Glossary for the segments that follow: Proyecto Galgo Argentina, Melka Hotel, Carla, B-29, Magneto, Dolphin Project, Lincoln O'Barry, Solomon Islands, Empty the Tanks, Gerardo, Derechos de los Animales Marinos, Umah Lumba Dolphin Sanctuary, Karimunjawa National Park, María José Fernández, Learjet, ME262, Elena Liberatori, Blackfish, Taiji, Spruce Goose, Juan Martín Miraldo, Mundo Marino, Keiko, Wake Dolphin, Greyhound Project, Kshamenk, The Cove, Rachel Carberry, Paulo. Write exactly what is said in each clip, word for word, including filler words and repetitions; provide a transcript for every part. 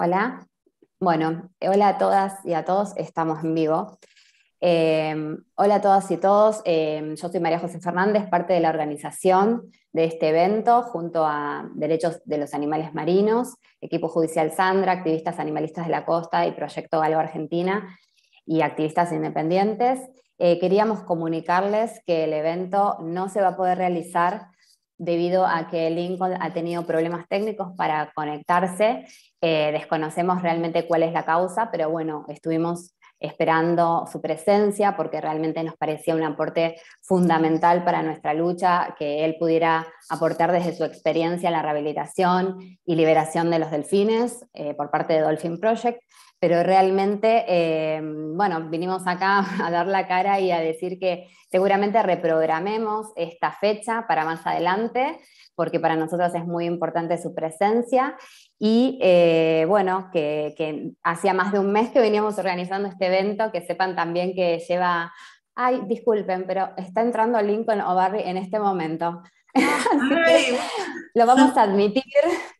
Hola. Bueno, hola a todas y a todos, estamos en vivo. Eh, hola a todas y todos, eh, yo soy María José Fernández, parte de la organización de este evento, junto a Derechos de los Animales Marinos, Equipo Judicial Sandra, Activistas Animalistas de la Costa y Proyecto Galgo Argentina, y activistas independientes. Eh, queríamos comunicarles que el evento no se va a poder realizar debido a que Lincoln ha tenido problemas técnicos para conectarse. Eh, desconocemos realmente cuál es la causa, pero bueno, estuvimos esperando su presencia porque realmente nos parecía un aporte fundamental para nuestra lucha, que él pudiera aportar desde su experiencia en la rehabilitación y liberación de los delfines eh, por parte de Dolphin Project, pero realmente, eh, bueno, vinimos acá a dar la cara y a decir que seguramente reprogramemos esta fecha para más adelante, porque para nosotros es muy importante su presencia, y eh, bueno, que, que hacía más de un mes que veníamos organizando este evento, que sepan también que lleva, ay, disculpen, pero está entrando Lincoln O'Barry en este momento. Así que lo vamos a admitir,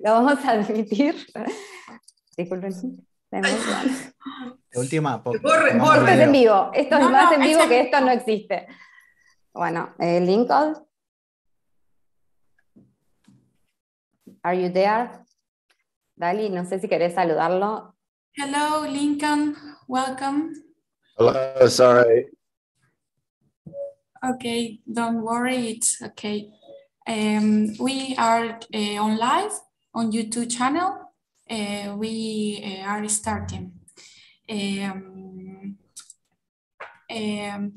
lo vamos a admitir. Disculpen. De última, por, esto es en vivo, esto es no, más no, en vivo que esto no existe. Bueno, eh, Lincoln, are you there? Dali, no sé si querés saludarlo. Hello, Lincoln, welcome. Hello, sorry. Okay, don't worry, it's okay. Um, we are uh, on live on YouTube channel. Uh, we uh, are starting. Um, um,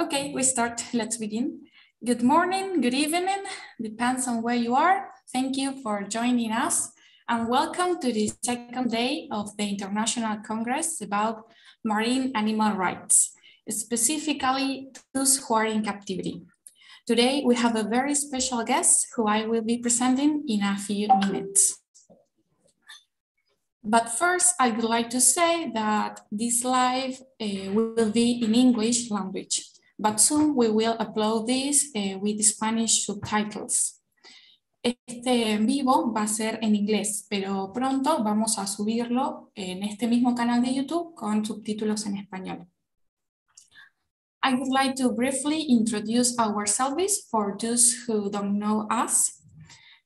okay, we start, let's begin. Good morning, good evening, depends on where you are. Thank you for joining us and welcome to the second day of the International Congress about marine animal rights, specifically those who are in captivity. Today, we have a very special guest who I will be presenting in a few minutes. But first, I would like to say that this live uh, will be in English language, but soon we will upload this uh, with Spanish subtitles. Este en vivo va a ser en inglés, pero pronto vamos a subirlo en este mismo canal de YouTube con subtítulos en español. I would like to briefly introduce ourselves for those who don't know us.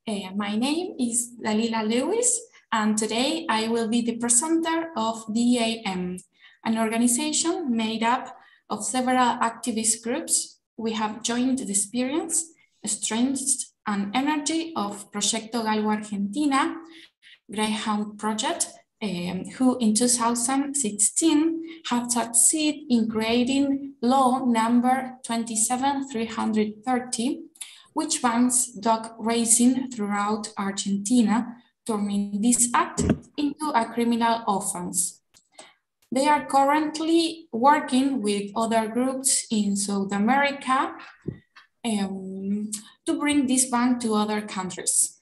Uh, my name is Dalila Lewis. And today I will be the presenter of D A M, an organization made up of several activist groups. We have joined the experience, strength and energy of Proyecto Galgo Argentina, Greyhound Project, um, who in two thousand sixteen have succeeded in creating law number twenty-seven three thirty, which bans dog racing throughout Argentina, turning this act into a criminal offense. They are currently working with other groups in South America um, to bring this ban to other countries.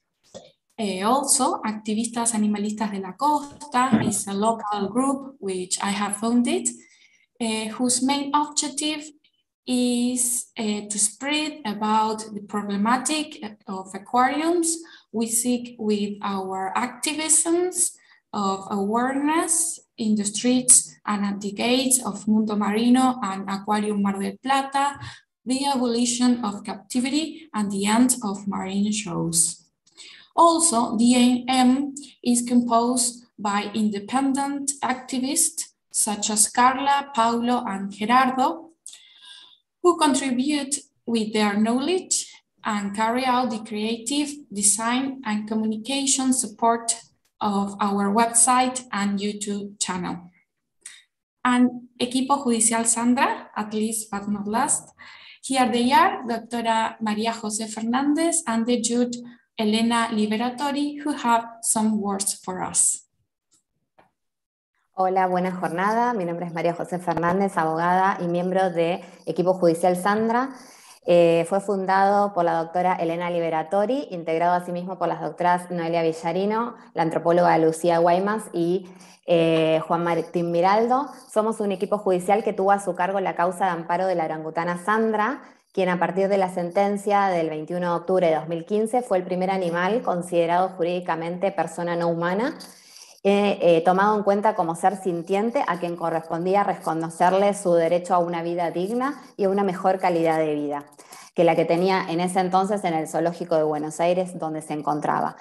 Uh, also, Activistas Animalistas de la Costa is a local group which I have founded, uh, whose main objective is uh, to spread about the problematic of aquariums. We seek with our activisms of awareness in the streets and at the gates of Mundo Marino and Aquarium Mar del Plata, the abolition of captivity and the end of marine shows. Also, the D A M is composed by independent activists such as Carla, Paulo, and Gerardo, who contribute with their knowledge and carry out the creative design and communication support of our website and YouTube channel. And Equipo Judicial Sandra, at least but not last, here they are, Doctora María José Fernández and the Judge Elena Liberatori, who have some words for us. Hola, buena jornada. Mi nombre es María José Fernández, abogada y miembro de Equipo Judicial Sandra. Eh, fue fundado por la doctora Elena Liberatori, integrado asimismo por las doctoras Noelia Villarino, la antropóloga Lucía Guaymas y eh, Juan Martín Miraldo. Somos un equipo judicial que tuvo a su cargo la causa de amparo de la orangutana Sandra, quien a partir de la sentencia del veintiuno de octubre de dos mil quince fue el primer animal considerado jurídicamente persona no humana, eh, eh, tomado en cuenta como ser sintiente a quien correspondía reconocerle su derecho a una vida digna y a una mejor calidad de vida que la que tenía en ese entonces en el Zoológico de Buenos Aires, donde se encontraba.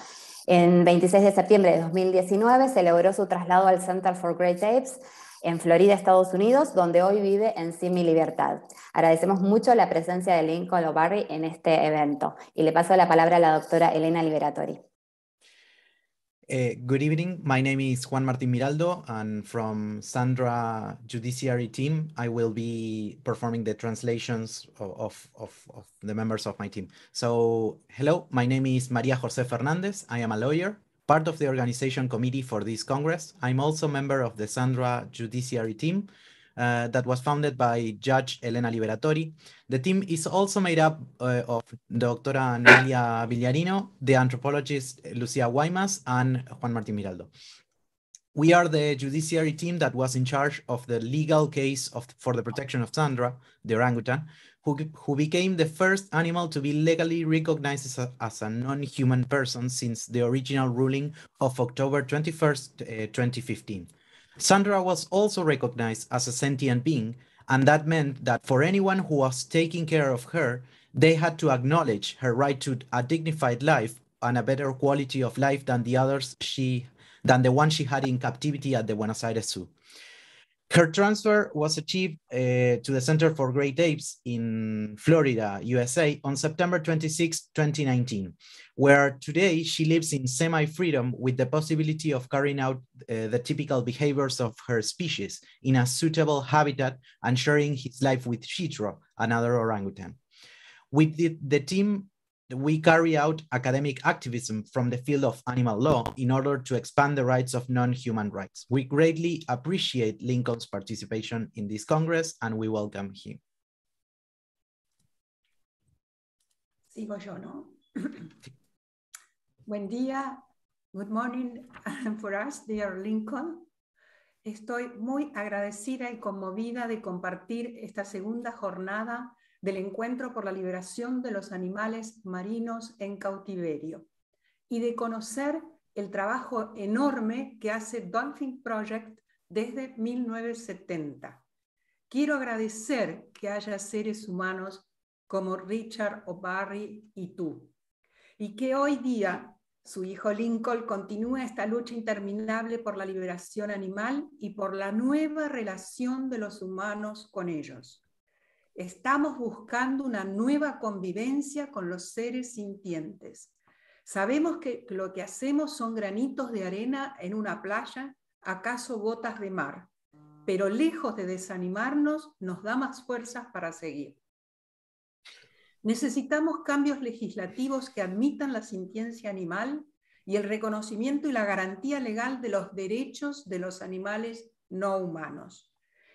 En veintiséis de septiembre de dos mil diecinueve se logró su traslado al Center for Great Apes en Florida, Estados Unidos, donde hoy vive en semi-libertad. Agradecemos mucho la presencia de Lincoln O'Barry en este evento. Y le paso la palabra a la doctora Elena Liberatori. Uh, good evening. My name is Juan Martín Miraldo, and from Sandra Judiciary team, I will be performing the translations of, of, of, of the members of my team. So, hello, my name is María José Fernández. I am a lawyer, part of the organization committee for this Congress. I'm also a member of the Sandra Judiciary team uh, that was founded by Judge Elena Liberatori. The team is also made up uh, of Doctora Noelia Villarino, the anthropologist Lucía Guaymas, and Juan Martín Miraldo. We are the judiciary team that was in charge of the legal case of, for the protection of Sandra, the orangutan, who, who became the first animal to be legally recognized as a, as a non-human person since the original ruling of October twenty-first, uh, twenty fifteen. Sandra was also recognized as a sentient being, and that meant that for anyone who was taking care of her, they had to acknowledge her right to a dignified life and a better quality of life than the others she, than the one she had in captivity at the Buenos Aires Zoo. Her transfer was achieved uh, to the Center for Great Apes in Florida, U S A, on September twenty-sixth, twenty nineteen, where today she lives in semi-freedom with the possibility of carrying out uh, the typical behaviors of her species in a suitable habitat and sharing his life with Shitro, another orangutan. With the, the team, we carry out academic activism from the field of animal law in order to expand the rights of non-human rights. We greatly appreciate Lincoln's participation in this Congress, and we welcome him. Sigo yo, ¿no? Buen día, good morning for us, dear Lincoln. Estoy muy agradecida y conmovida de compartir esta segunda jornada del Encuentro por la Liberación de los Animales Marinos en Cautiverio y de conocer el trabajo enorme que hace Dolphin Project desde mil novecientos setenta. Quiero agradecer que haya seres humanos como Richard O'Barry y tú, y que hoy día su hijo Lincoln continúa esta lucha interminable por la liberación animal y por la nueva relación de los humanos con ellos. Estamos buscando una nueva convivencia con los seres sintientes. Sabemos que lo que hacemos son granitos de arena en una playa, acaso gotas de mar, pero lejos de desanimarnos, nos da más fuerzas para seguir. Necesitamos cambios legislativos que admitan la sintiencia animal y el reconocimiento y la garantía legal de los derechos de los animales no humanos.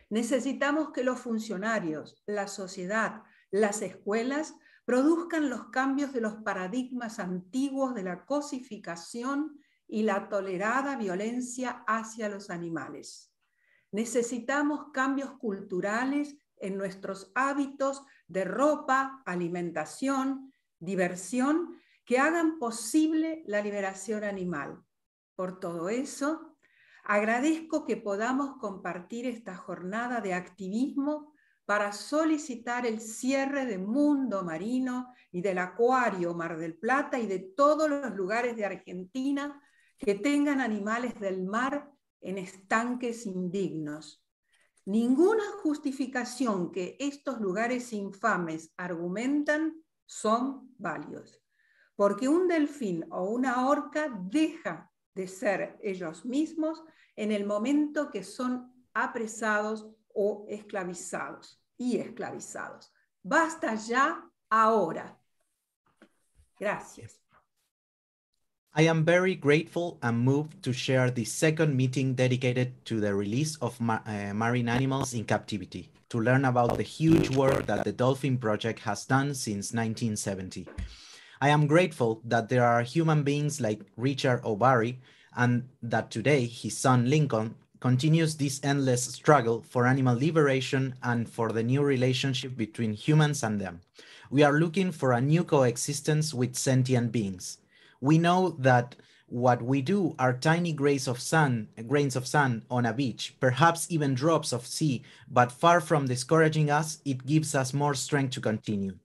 Necesitamos que los funcionarios, la sociedad, las escuelas produzcan los cambios de los paradigmas antiguos de la cosificación y la tolerada violencia hacia los animales. Necesitamos cambios culturales en nuestros hábitos de ropa, alimentación, diversión, que hagan posible la liberación animal. Por todo eso, agradezco que podamos compartir esta jornada de activismo para solicitar el cierre de Mundo Marino y del Acuario Mar del Plata y de todos los lugares de Argentina que tengan animales del mar en estanques indignos. Ninguna justificación que estos lugares infames argumentan son válidos, porque un delfín o una orca deja de ser ellos mismos en el momento que son apresados o esclavizados y esclavizados. Basta ya ahora. Gracias. I am very grateful and moved to share the second meeting dedicated to the release of ma uh, marine animals in captivity, to learn about the huge work that the Dolphin Project has done since nineteen seventy. I am grateful that there are human beings like Richard O'Barry, and that today his son Lincoln continues this endless struggle for animal liberation and for the new relationship between humans and them. We are looking for a new coexistence with sentient beings. We know that What we do are tiny grains of sand, grains of sand on a beach, perhaps even drops of sea, but far from discouraging us, it gives us more strength to continue.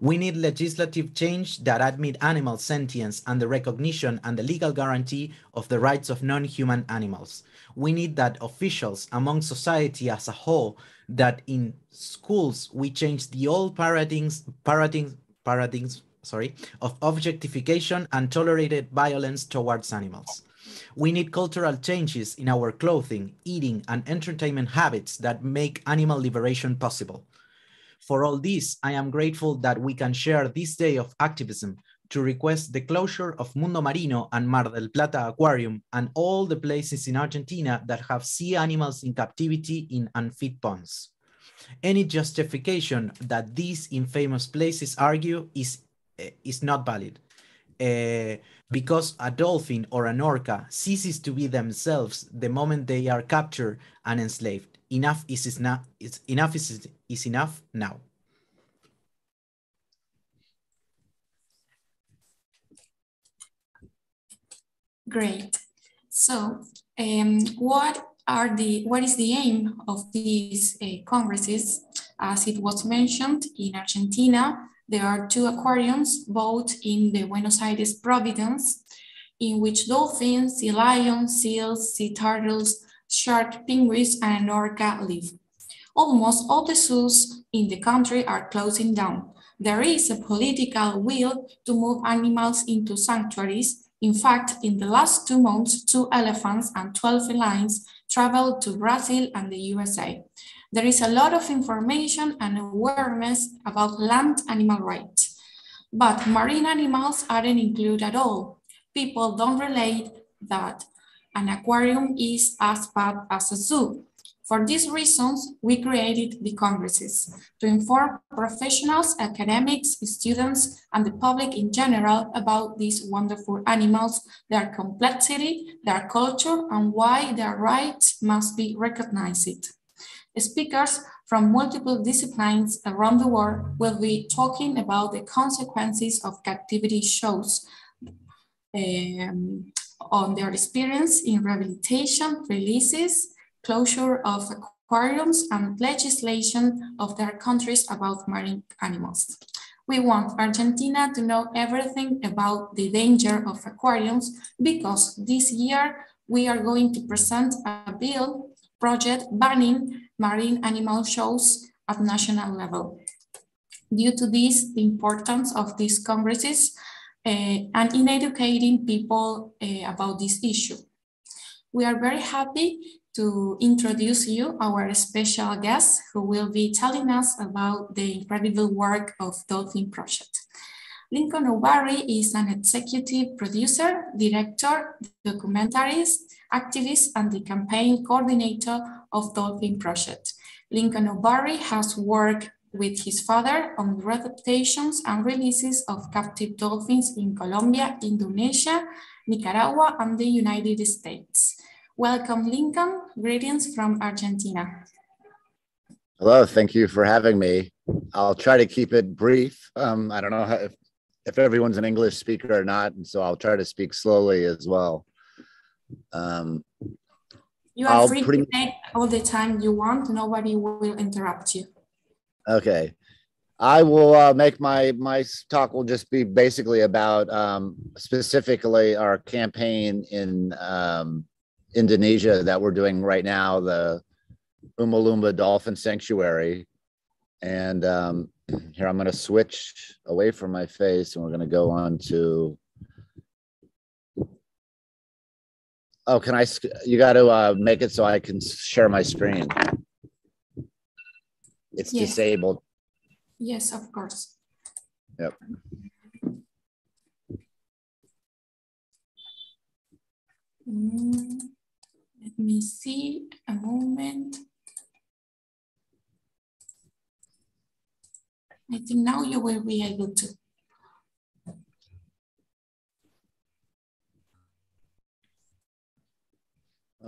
We need legislative change that admit animal sentience and the recognition and the legal guarantee of the rights of non-human animals. We need that officials among society as a whole, that in schools we change the old paradigms, paradigms, paradigms, sorry, of objectification and tolerated violence towards animals. We need cultural changes in our clothing, eating, and entertainment habits that make animal liberation possible. For all this, I am grateful that we can share this day of activism to request the closure of Mundo Marino and Mar del Plata Aquarium and all the places in Argentina that have sea animals in captivity in unfit ponds. Any justification that these infamous places argue is, is not valid. Uh, because a dolphin or an orca ceases to be themselves the moment they are captured and enslaved. Enough is, is not, it's enough is, is enough now. Great. So, um, what are the what is the aim of these uh, congresses? As it was mentioned, in Argentina there are two aquariums, both in the Buenos Aires province, in which dolphins, sea lions, seals, sea turtles, shark, penguins, and orca live. Almost all the zoos in the country are closing down. There is a political will to move animals into sanctuaries. In fact, in the last two months, two elephants and twelve felines traveled to Brazil and the U S A. There is a lot of information and awareness about land animal rights, but marine animals aren't included at all. People don't relate that an aquarium is as bad as a zoo. For these reasons, we created the congresses to inform professionals, academics, students, and the public in general about these wonderful animals, their complexity, their culture, and why their rights must be recognized. Speakers from multiple disciplines around the world will be talking about the consequences of captivity shows, um, on their experience in rehabilitation, releases, closure of aquariums, and legislation of their countries about marine animals. We want Argentina to know everything about the danger of aquariums, because this year we are going to present a bill project banning marine animal shows at national level. Due to this, the importance of these congresses Uh, and in educating people uh, about this issue. We are very happy to introduce you our special guest, who will be telling us about the incredible work of Dolphin Project. Lincoln O'Barry is an executive producer, director, documentarist, activist, and the campaign coordinator of Dolphin Project. Lincoln O'Barry has worked with his father on adaptations and releases of captive dolphins in Colombia, Indonesia, Nicaragua, and the United States. Welcome, Lincoln. Greetings from Argentina. Hello, thank you for having me. I'll try to keep it brief. Um, I don't know how, if, if everyone's an English speaker or not, and so I'll try to speak slowly as well. Um, you are I'll free to take all the time you want. Nobody will interrupt you. Okay, I will uh, make my my talk will just be basically about um, specifically our campaign in um, Indonesia that we're doing right now, the Umah Lumba Dolphin Sanctuary. And um, here I'm going to switch away from my face, and we're going to go on to. Oh, can I? You got to uh, make it so I can share my screen. It's yes. Disabled. Yes, of course. Yep. Mm, let me see a moment. I think now you will be able to.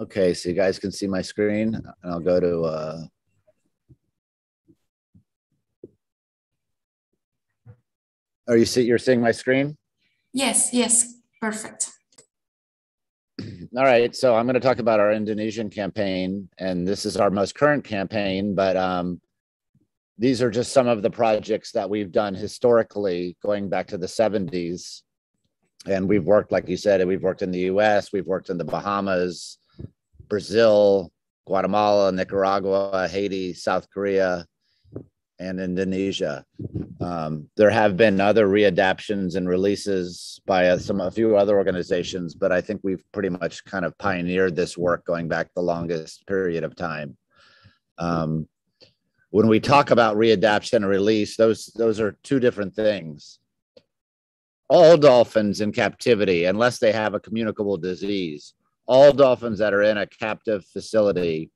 Okay, so you guys can see my screen, and I'll go to uh, Are you see, you're seeing my screen? Yes, yes, perfect. All right, so I'm going to talk about our Indonesian campaign, and this is our most current campaign, but um, these are just some of the projects that we've done historically going back to the seventies. And we've worked, like you said, we've worked in the U S, we've worked in the Bahamas, Brazil, Guatemala, Nicaragua, Haiti, South Korea, and Indonesia. Um, there have been other readaptions and releases by a, some, a few other organizations, but I think we've pretty much kind of pioneered this work going back the longest period of time. Um, when we talk about readaption and release, those, those are two different things. All dolphins in captivity, unless they have a communicable disease, all dolphins that are in a captive facility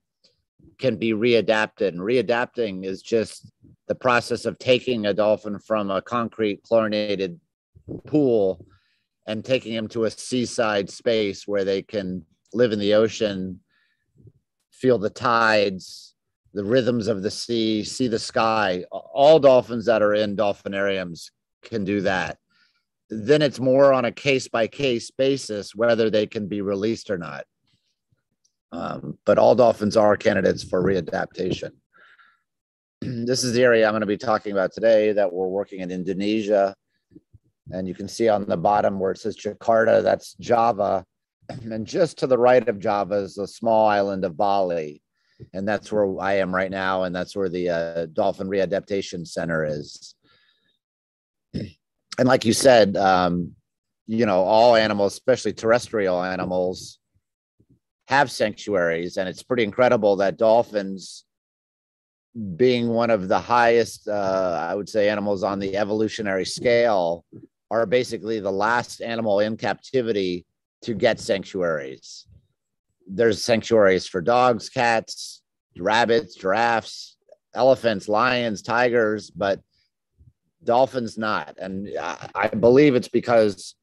can be readapted, and readapting is just the process of taking a dolphin from a concrete chlorinated pool and taking him to a seaside space where they can live in the ocean, feel the tides, the rhythms of the sea, see the sky. All dolphins that are in dolphinariums can do that. Then it's more on a case-by-case basis whether they can be released or not. Um, but all dolphins are candidates for readaptation. This is the area I'm going to be talking about today that we're working in Indonesia. And you can see on the bottom where it says Jakarta, that's Java. And just to the right of Java is the small island of Bali. And that's where I am right now. And that's where the uh, Dolphin Readaptation Center is. And like you said, um, you know, all animals, especially terrestrial animals, have sanctuaries, and it's pretty incredible that dolphins, being one of the highest, uh, I would say, animals on the evolutionary scale, are basically the last animal in captivity to get sanctuaries. There's sanctuaries for dogs, cats, rabbits, giraffes, elephants, lions, tigers, but dolphins not. And I believe it's because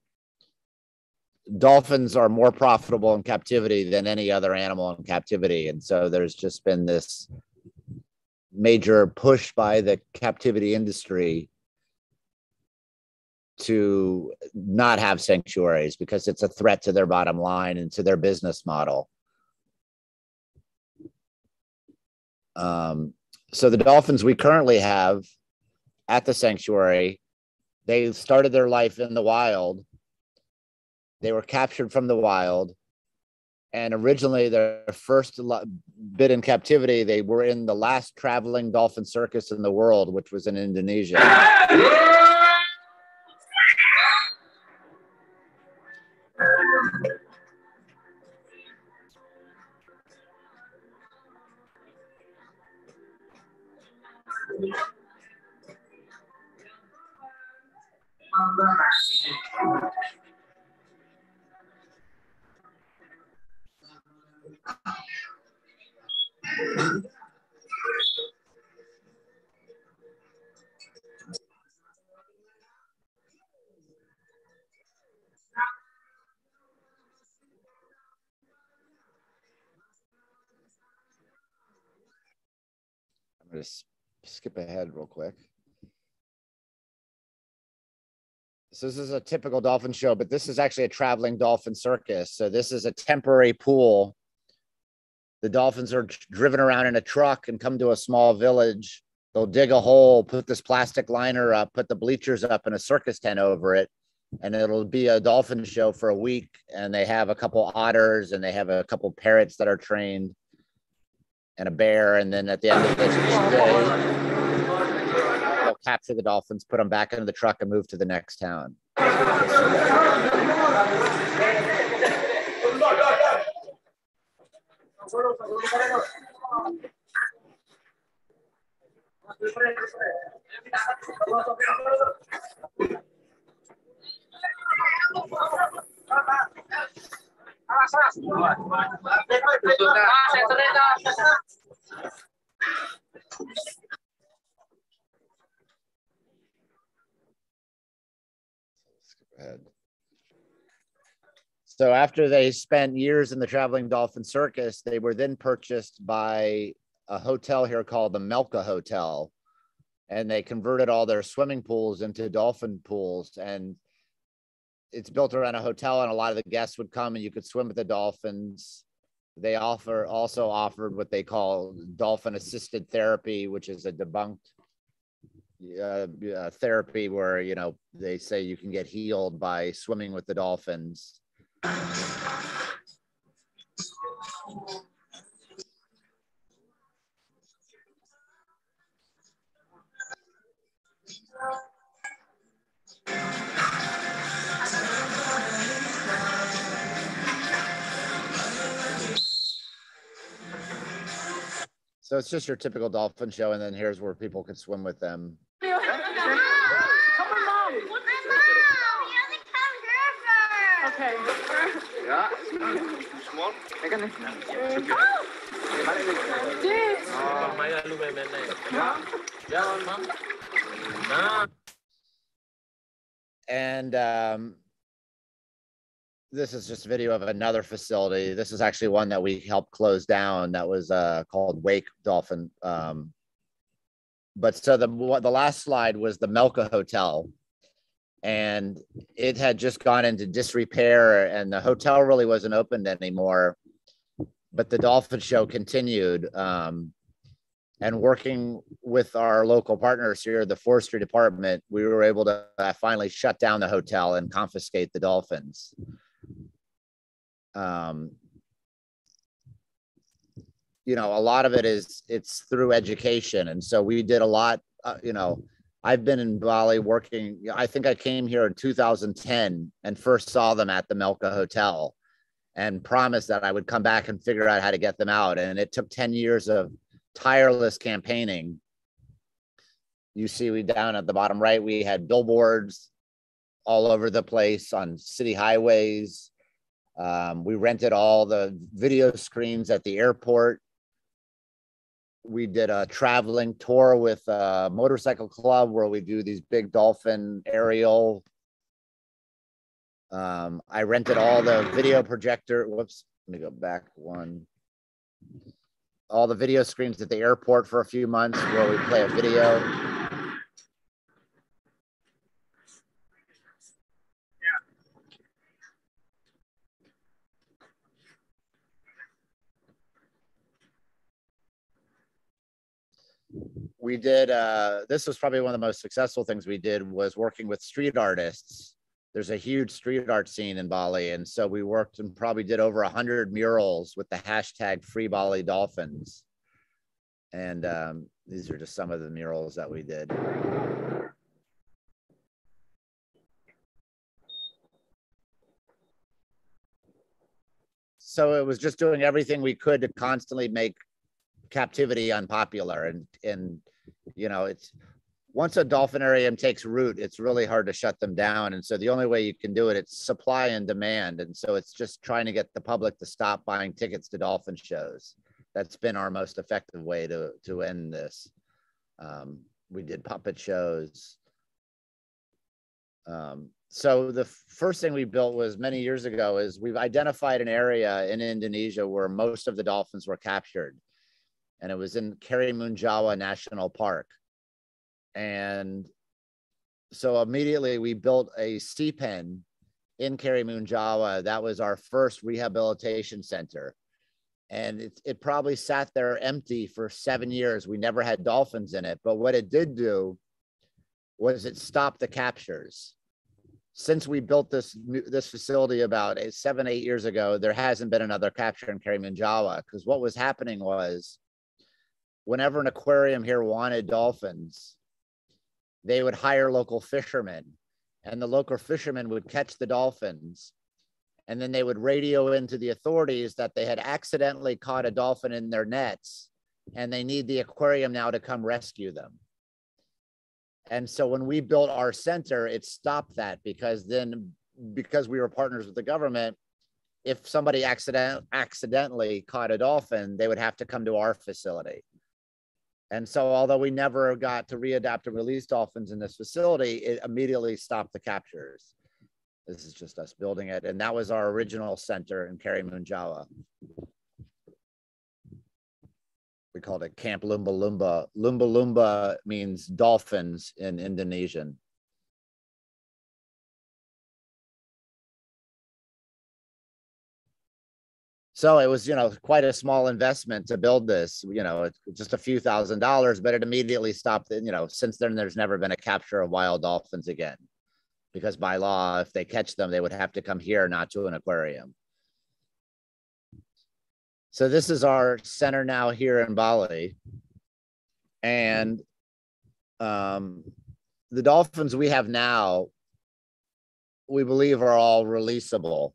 dolphins are more profitable in captivity than any other animal in captivity. And so there's just been this major push by the captivity industry to not have sanctuaries because it's a threat to their bottom line and to their business model. Um, so the dolphins we currently have at the sanctuary, they started their life in the wild. They were captured from the wild, and originally their first bit in captivity, they were in the last traveling dolphin circus in the world, which was in Indonesia. I'm going to skip ahead real quick. So this is a typical dolphin show, but this is actually a traveling dolphin circus. So this is a temporary pool. The dolphins are driven around in a truck and come to a small village. They'll dig a hole, put this plastic liner up, put the bleachers up and a circus tent over it. And it'll be a dolphin show for a week. And they have a couple otters and they have a couple parrots that are trained and a bear. And then at the end of this day, capture the dolphins, put them back into the truck, and move to the next town. So after they spent years in the traveling dolphin circus, they were then purchased by a hotel here called the Melka Hotel, and they converted all their swimming pools into dolphin pools. And it's built around a hotel, and a lot of the guests would come and you could swim with the dolphins. They offer also offered what they call dolphin assisted therapy, which is a debunked uh, uh, therapy where, you know, they say you can get healed by swimming with the dolphins. So it's just your typical dolphin show, and then here's where people could swim with them. Come along! Come along! Okay. Yeah. Small. Oh. And um, this is just a video of another facility. This is actually one that we helped close down that was uh, called Wake Dolphin. Um, but so the, the last slide was the Melka Hotel. And it had just gone into disrepair, and the hotel really wasn't opened anymore. But the dolphin show continued. Um, and working with our local partners here, the forestry department, we were able to finally shut down the hotel and confiscate the dolphins. Um, you know, a lot of it is, it's through education. And so we did a lot, uh, you know, I've been in Bali working, I think I came here in two thousand ten and first saw them at the Melka Hotel and promised that I would come back and figure out how to get them out. And it took ten years of tireless campaigning. You see, we down at the bottom right, we had billboards all over the place on city highways. Um, we rented all the video screens at the airport. We did a traveling tour with a motorcycle club where we do these big dolphin aerial. Um, I rented all the video projector. Whoops, let me go back one. All the video screens at the airport for a few months where we play a video. Yeah. We did, uh, this was probably one of the most successful things we did, was working with street artists. There's a huge street art scene in Bali. And so we worked and probably did over one hundred murals with the hashtag Free Bali Dolphins. And um, these are just some of the murals that we did. So it was just doing everything we could to constantly make captivity unpopular. And, and you know, it's, once a dolphinarium takes root, it's really hard to shut them down. And so the only way you can do it, it's supply and demand. And so it's just trying to get the public to stop buying tickets to dolphin shows. That's been our most effective way to, to end this. Um, we did puppet shows. Um, so the first thing we built was many years ago is we've identified an area in Indonesia where most of the dolphins were captured. And it was in Karimunjawa National Park. And so immediately we built a sea pen in Karimunjawa. That was our first rehabilitation center. And it, it probably sat there empty for seven years. We never had dolphins in it. But what it did do was it stopped the captures. Since we built this, this facility about eight, seven, eight years ago, there hasn't been another capture in Karimunjawa, because what was happening was whenever an aquarium here wanted dolphins, they would hire local fishermen, and the local fishermen would catch the dolphins. And then they would radio into the authorities that they had accidentally caught a dolphin in their nets and they need the aquarium now to come rescue them. And so when we built our center, it stopped that, because then, because we were partners with the government, if somebody accident, accidentally caught a dolphin, they would have to come to our facility. And so although we never got to readapt and release dolphins in this facility, it immediately stopped the captures. This is just us building it. And that was our original center in Karimunjawa. We called it Camp Lumba Lumba. Lumba Lumba means dolphins in Indonesian. So it was, you know, quite a small investment to build this, you know, it's just a few thousand dollars, but it immediately stopped. And, you know, since then, there's never been a capture of wild dolphins again, because by law, if they catch them, they would have to come here, not to an aquarium. So this is our center now here in Bali. And um, the dolphins we have now, we believe are all releasable.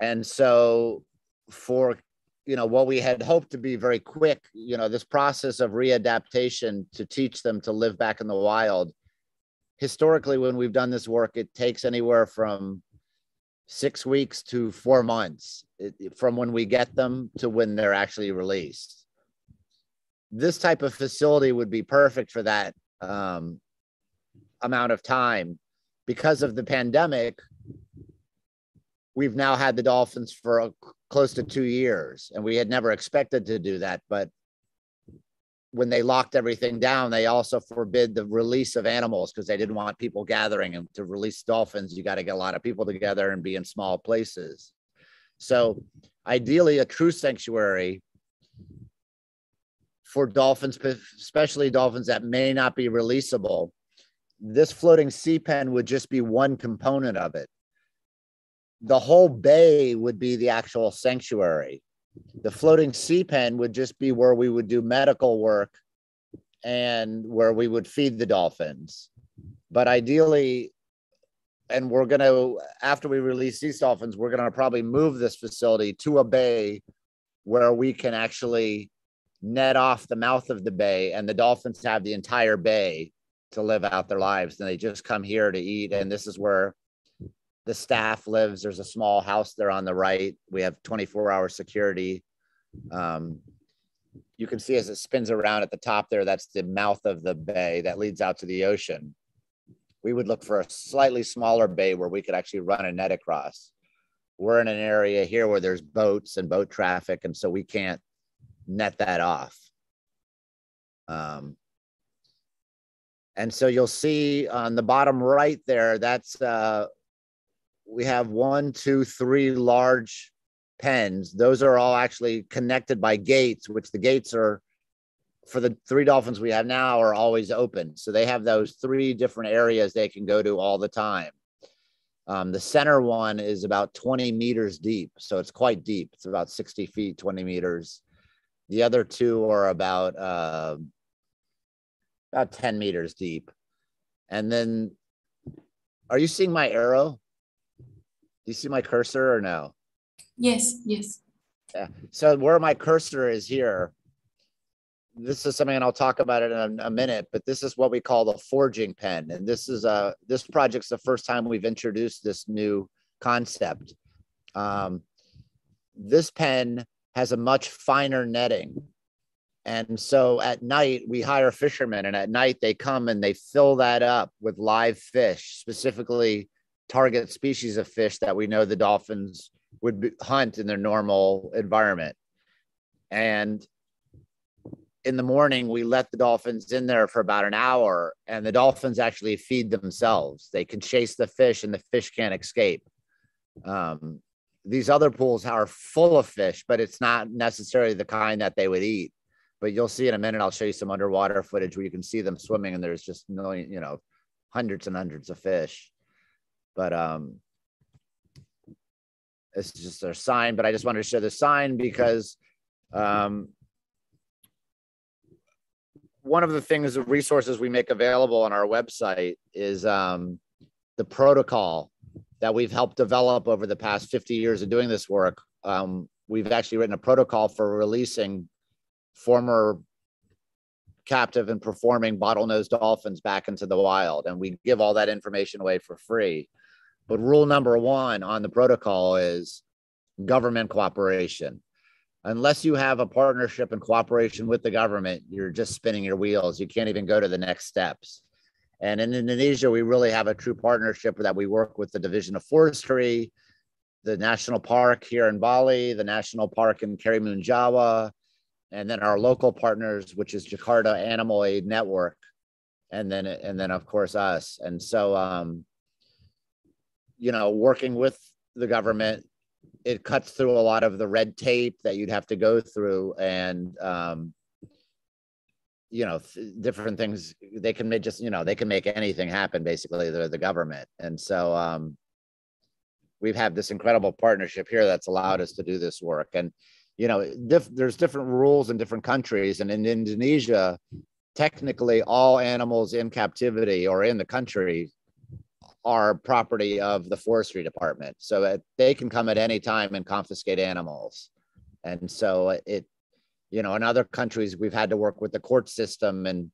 And so for, you know, what we had hoped to be very quick, you know, this process of readaptation to teach them to live back in the wild. Historically, when we've done this work, it takes anywhere from six weeks to four months it, from when we get them to when they're actually released. This type of facility would be perfect for that um, amount of time. Because of the pandemic, we've now had the dolphins for a, close to two years, and we had never expected to do that. But when they locked everything down, they also forbid the release of animals because they didn't want people gathering. And to release dolphins, you got to get a lot of people together and be in small places. So ideally, a true sanctuary for dolphins, especially dolphins that may not be releasable. This floating sea pen would just be one component of it. The whole bay would be the actual sanctuary. The floating sea pen would just be where we would do medical work and where we would feed the dolphins. But ideally, and we're going to, after we release these dolphins, we're going to probably move this facility to a bay where we can actually net off the mouth of the bay, and the dolphins have the entire bay to live out their lives. And they just come here to eat. And this is where the staff lives. There's a small house there on the right. We have twenty-four hour security. Um, you can see as it spins around at the top there, that's the mouth of the bay that leads out to the ocean. We would look for a slightly smaller bay where we could actually run a net across. We're in an area here where there's boats and boat traffic, and so we can't net that off. Um, And so you'll see on the bottom right there, that's, uh, we have one, two, three large pens. Those are all actually connected by gates, which the gates are, for the three dolphins we have now, are always open. So they have those three different areas they can go to all the time. Um, the center one is about twenty meters deep. So it's quite deep. It's about sixty feet, twenty meters. The other two are about, uh, about ten meters deep. And then, are you seeing my arrow? Do you see my cursor or no? Yes, yes. Yeah. So where my cursor is here, this is something, and I'll talk about it in a, a minute, but this is what we call the forging pen. And this is a, this project's the first time we've introduced this new concept. Um, this pen has a much finer netting. And so at night, we hire fishermen, and at night they come and they fill that up with live fish, specifically target species of fish that we know the dolphins would hunt in their normal environment. And in the morning, we let the dolphins in there for about an hour, and the dolphins actually feed themselves. They can chase the fish and the fish can't escape. Um, these other pools are full of fish, but it's not necessarily the kind that they would eat. But you'll see in a minute, I'll show you some underwater footage where you can see them swimming, and there's just million, you know, hundreds and hundreds of fish. But um, it's just their sign, but I just wanted to show the sign because um, one of the things, the resources we make available on our website is um, the protocol that we've helped develop over the past fifty years of doing this work. Um, we've actually written a protocol for releasing former captive and performing bottlenose dolphins back into the wild. And we give all that information away for free. But rule number one on the protocol is government cooperation. Unless you have a partnership and cooperation with the government, you're just spinning your wheels. You can't even go to the next steps. And in Indonesia, we really have a true partnership that we work with the Division of Forestry, the National Park here in Bali, the National Park in Karimun Jawa, and then our local partners, which is Jakarta Animal Aid Network, and then, and then of course us. And so, um, you know, working with the government it cuts through a lot of the red tape that you'd have to go through, and um, you know, th different things. They can make just, you know, they can make anything happen, basically, they're the government. And so um, we've had this incredible partnership here that's allowed us to do this work. And, you know, diff there's different rules in different countries. And in Indonesia, technically all animals in captivity or in the country are property of the forestry department, so that they can come at any time and confiscate animals. And so it, you know, in other countries, we've had to work with the court system and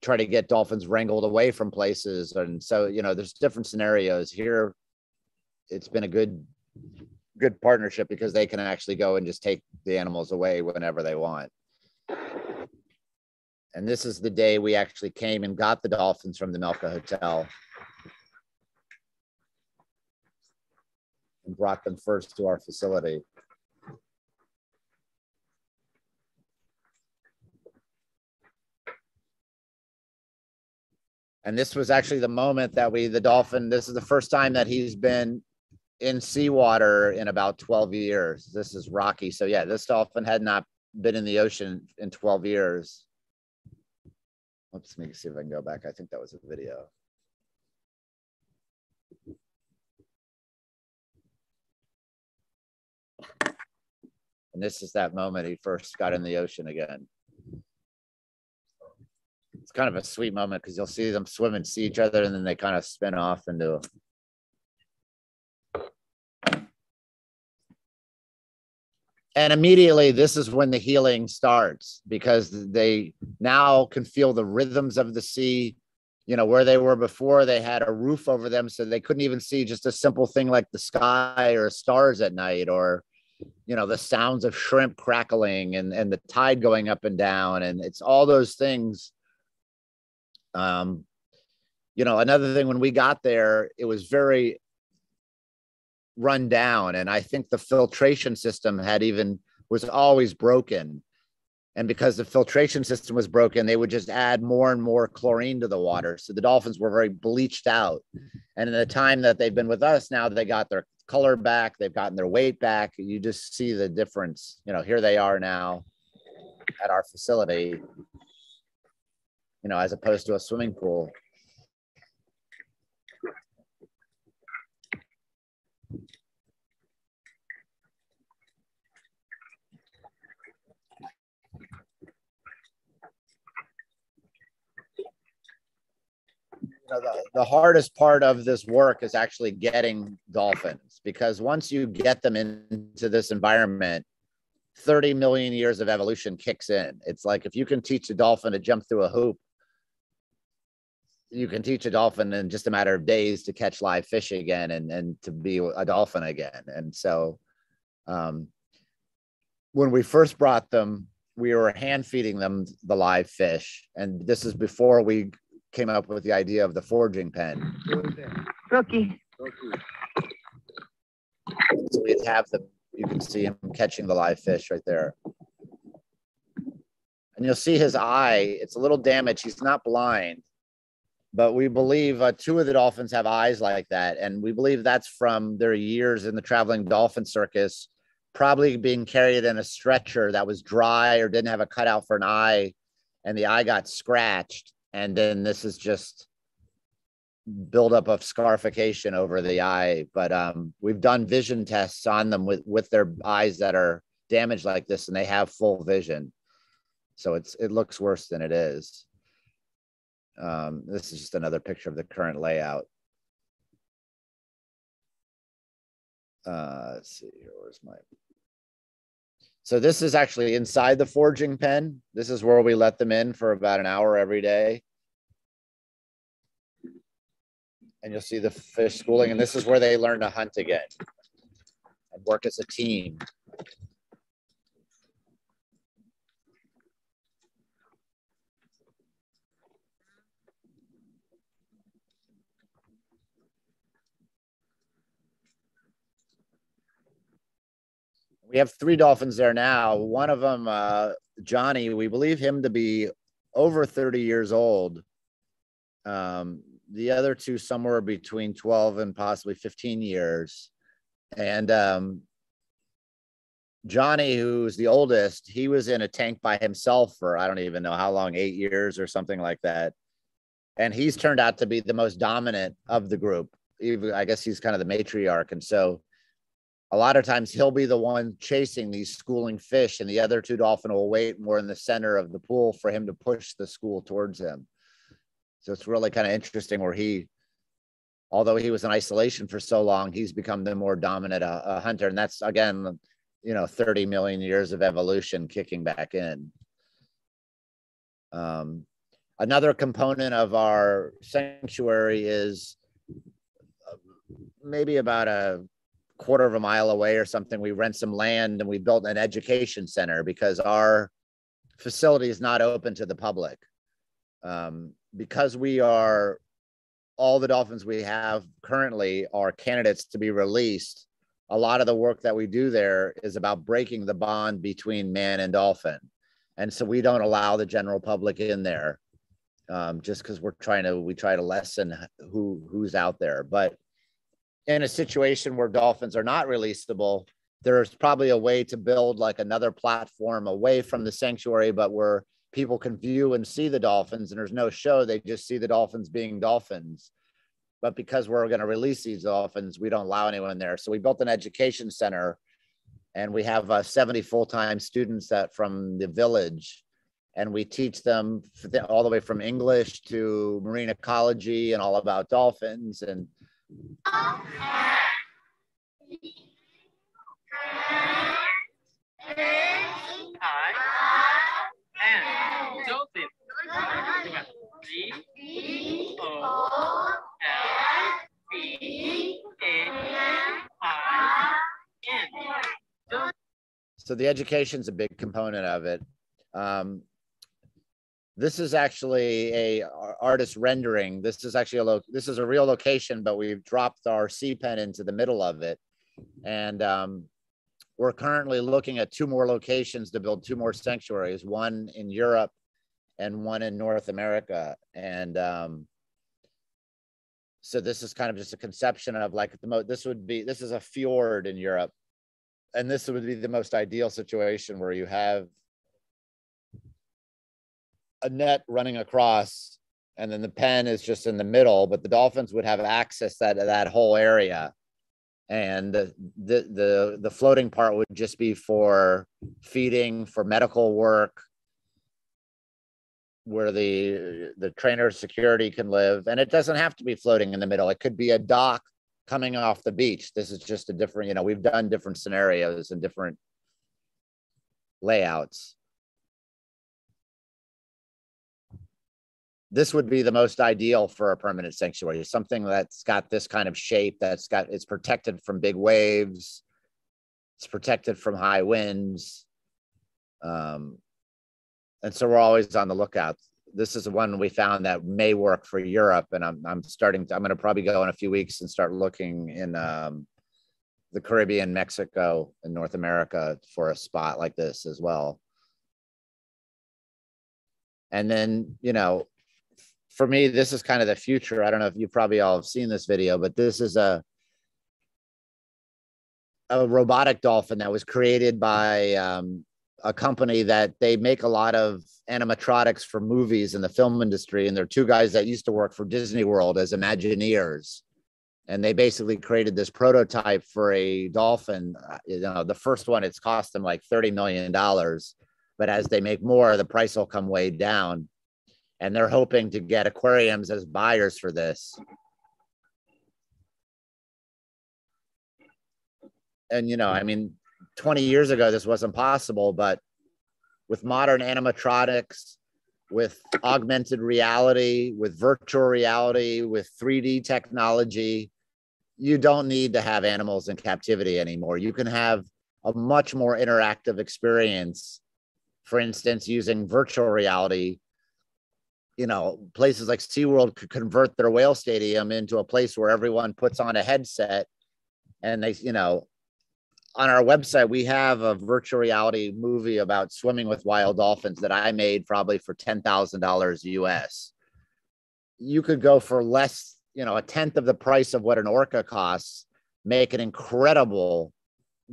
try to get dolphins wrangled away from places. And so, you know, there's different scenarios here. It's been a good, good partnership because they can actually go and just take the animals away whenever they want. And this is the day we actually came and got the dolphins from the Melka Hotel and brought them first to our facility. And this was actually the moment that we, the dolphin, this is the first time that he's been in seawater in about twelve years. This is Rocky. So yeah, this dolphin had not been in the ocean in twelve years. Let's make, see if I can go back. I think that was a video. And this is that moment he first got in the ocean again. It's kind of a sweet moment because you'll see them swim and see each other, and then they kind of spin off into a... And immediately, this is when the healing starts, because they now can feel the rhythms of the sea. You know, where they were before, they had a roof over them, so they couldn't even see just a simple thing like the sky or stars at night, or, you know, the sounds of shrimp crackling and, and the tide going up and down. And it's all those things. Um, you know, another thing, when we got there, it was very run down, and I think the filtration system had even was always broken, and because the filtration system was broken, they would just add more and more chlorine to the water, so the dolphins were very bleached out. And in the time that they've been with us, now they got their color back, they've gotten their weight back, you just see the difference. You know, here they are now at our facility, you know, as opposed to a swimming pool. The, the hardest part of this work is actually getting dolphins, because once you get them in, into this environment, thirty million years of evolution kicks in. It's like, if you can teach a dolphin to jump through a hoop, you can teach a dolphin in just a matter of days to catch live fish again and, and to be a dolphin again. And so um, when we first brought them, we were hand feeding them the live fish. And this is before we came up with the idea of the foraging pen. Rocky. So we'd have them, you can see him catching the live fish right there. And you'll see his eye, it's a little damaged, he's not blind, but we believe uh, two of the dolphins have eyes like that. And we believe that's from their years in the traveling dolphin circus, probably being carried in a stretcher that was dry or didn't have a cutout for an eye, and the eye got scratched. And then this is just buildup of scarification over the eye. But um, we've done vision tests on them with, with their eyes that are damaged like this, and they have full vision. So it's, it looks worse than it is. Um, this is just another picture of the current layout. Uh, let's see here, where's my... So this is actually inside the foraging pen. This is where we let them in for about an hour every day. And you'll see the fish schooling, and this is where they learn to hunt again and work as a team. We have three dolphins there now. One of them, uh, Johnny, we believe him to be over thirty years old. Um, the other two somewhere between twelve and possibly fifteen years. And um, Johnny, who's the oldest, he was in a tank by himself for, I don't even know how long, eight years or something like that. And he's turned out to be the most dominant of the group. Even, I guess he's kind of the matriarch. And so a lot of times he'll be the one chasing these schooling fish, and the other two dolphin will wait more in the center of the pool for him to push the school towards him. So it's really kind of interesting where he, although he was in isolation for so long, he's become the more dominant uh, uh, hunter. And that's, again, you know, thirty million years of evolution kicking back in. Um, another component of our sanctuary is maybe about a quarter of a mile away or something. We rent some land and we built an education center because our facility is not open to the public. Um, because we are, all the dolphins we have currently are candidates to be released. A lot of the work that we do there is about breaking the bond between man and dolphin. And so we don't allow the general public in there um, just because we're trying to, we try to lessen who who's out there. But in a situation where dolphins are not releasable, there's probably a way to build like another platform away from the sanctuary, but where people can view and see the dolphins, and there's no show, they just see the dolphins being dolphins. But because we're gonna release these dolphins, we don't allow anyone there. So we built an education center, and we have uh, seventy full-time students that from the village, and we teach them all the way from English to marine ecology and all about dolphins. And so the education's a big component of it. Um, this is actually a artist rendering. This is actually a lo this is a real location, but we've dropped our sea pen into the middle of it. And um, we're currently looking at two more locations to build two more sanctuaries, one in Europe and one in North America. And um, so this is kind of just a conception of like the most, this would be, this is a fjord in Europe. And this would be the most ideal situation where you have a net running across and then the pen is just in the middle, but the dolphins would have access to that, that whole area. And the, the, the, the floating part would just be for feeding, for medical work, where the, the trainer security can live. And it doesn't have to be floating in the middle. It could be a dock coming off the beach. This is just a different, you know, we've done different scenarios and different layouts. This would be the most ideal for a permanent sanctuary, something that's got this kind of shape, that's got, it's protected from big waves, it's protected from high winds. Um, and so we're always on the lookout. This is the one we found that may work for Europe. And I'm, I'm starting to, I'm gonna probably go in a few weeks and start looking in um, the Caribbean, Mexico, and North America for a spot like this as well. And then, you know, for me, this is kind of the future. I don't know if you probably all have seen this video, but this is a, a robotic dolphin that was created by um, a company that they make a lot of animatronics for movies and the film industry. And they're two guys that used to work for Disney World as Imagineers. And they basically created this prototype for a dolphin. You know, the first one, it's cost them like thirty million dollars. But as they make more, the price will come way down. And they're hoping to get aquariums as buyers for this. And, you know, I mean, twenty years ago, this wasn't possible, but with modern animatronics, with augmented reality, with virtual reality, with three D technology, you don't need to have animals in captivity anymore. You can have a much more interactive experience, for instance, using virtual reality. You know, places like SeaWorld could convert their whale stadium into a place where everyone puts on a headset and they, you know, on our website, we have a virtual reality movie about swimming with wild dolphins that I made probably for ten thousand dollars U S. You could go for less, you know, a tenth of the price of what an orca costs make an incredible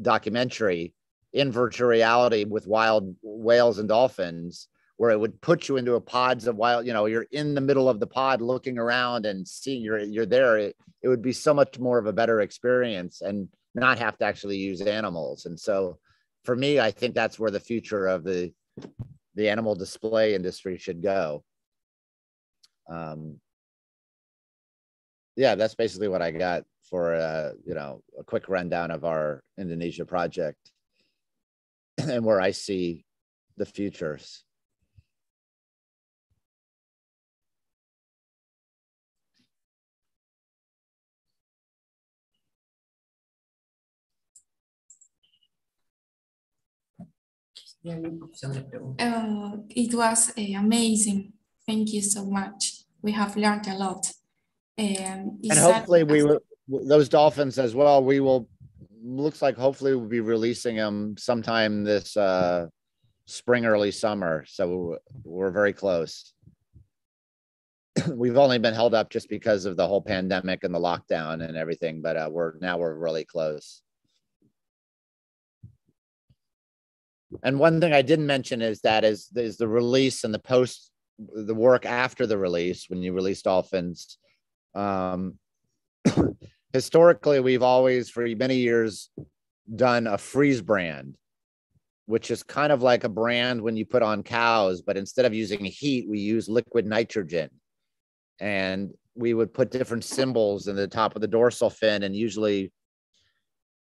documentary in virtual reality with wild whales and dolphins, where it would put you into a pods of wild, you know, you're in the middle of the pod looking around and seeing you're, you're there. It, it would be so much more of a better experience and not have to actually use animals. And so for me, I think that's where the future of the, the animal display industry should go. Um, yeah, that's basically what I got for, uh, you know, a quick rundown of our Indonesia project and where I see the futures. Uh, it was uh, amazing. Thank you so much. We have learned a lot. Um, and hopefully we will, those dolphins as well, we will, looks like hopefully we'll be releasing them sometime this uh, spring, early summer. So we're very close. We've only been held up just because of the whole pandemic and the lockdown and everything, but uh, we're now we're really close. And one thing I didn't mention is that is, is the release and the post, the work after the release, when you release dolphins. Um, historically, we've always, for many years, done a freeze brand, which is kind of like a brand when you put on cows, but instead of using heat, we use liquid nitrogen. And we would put different symbols in the top of the dorsal fin and usually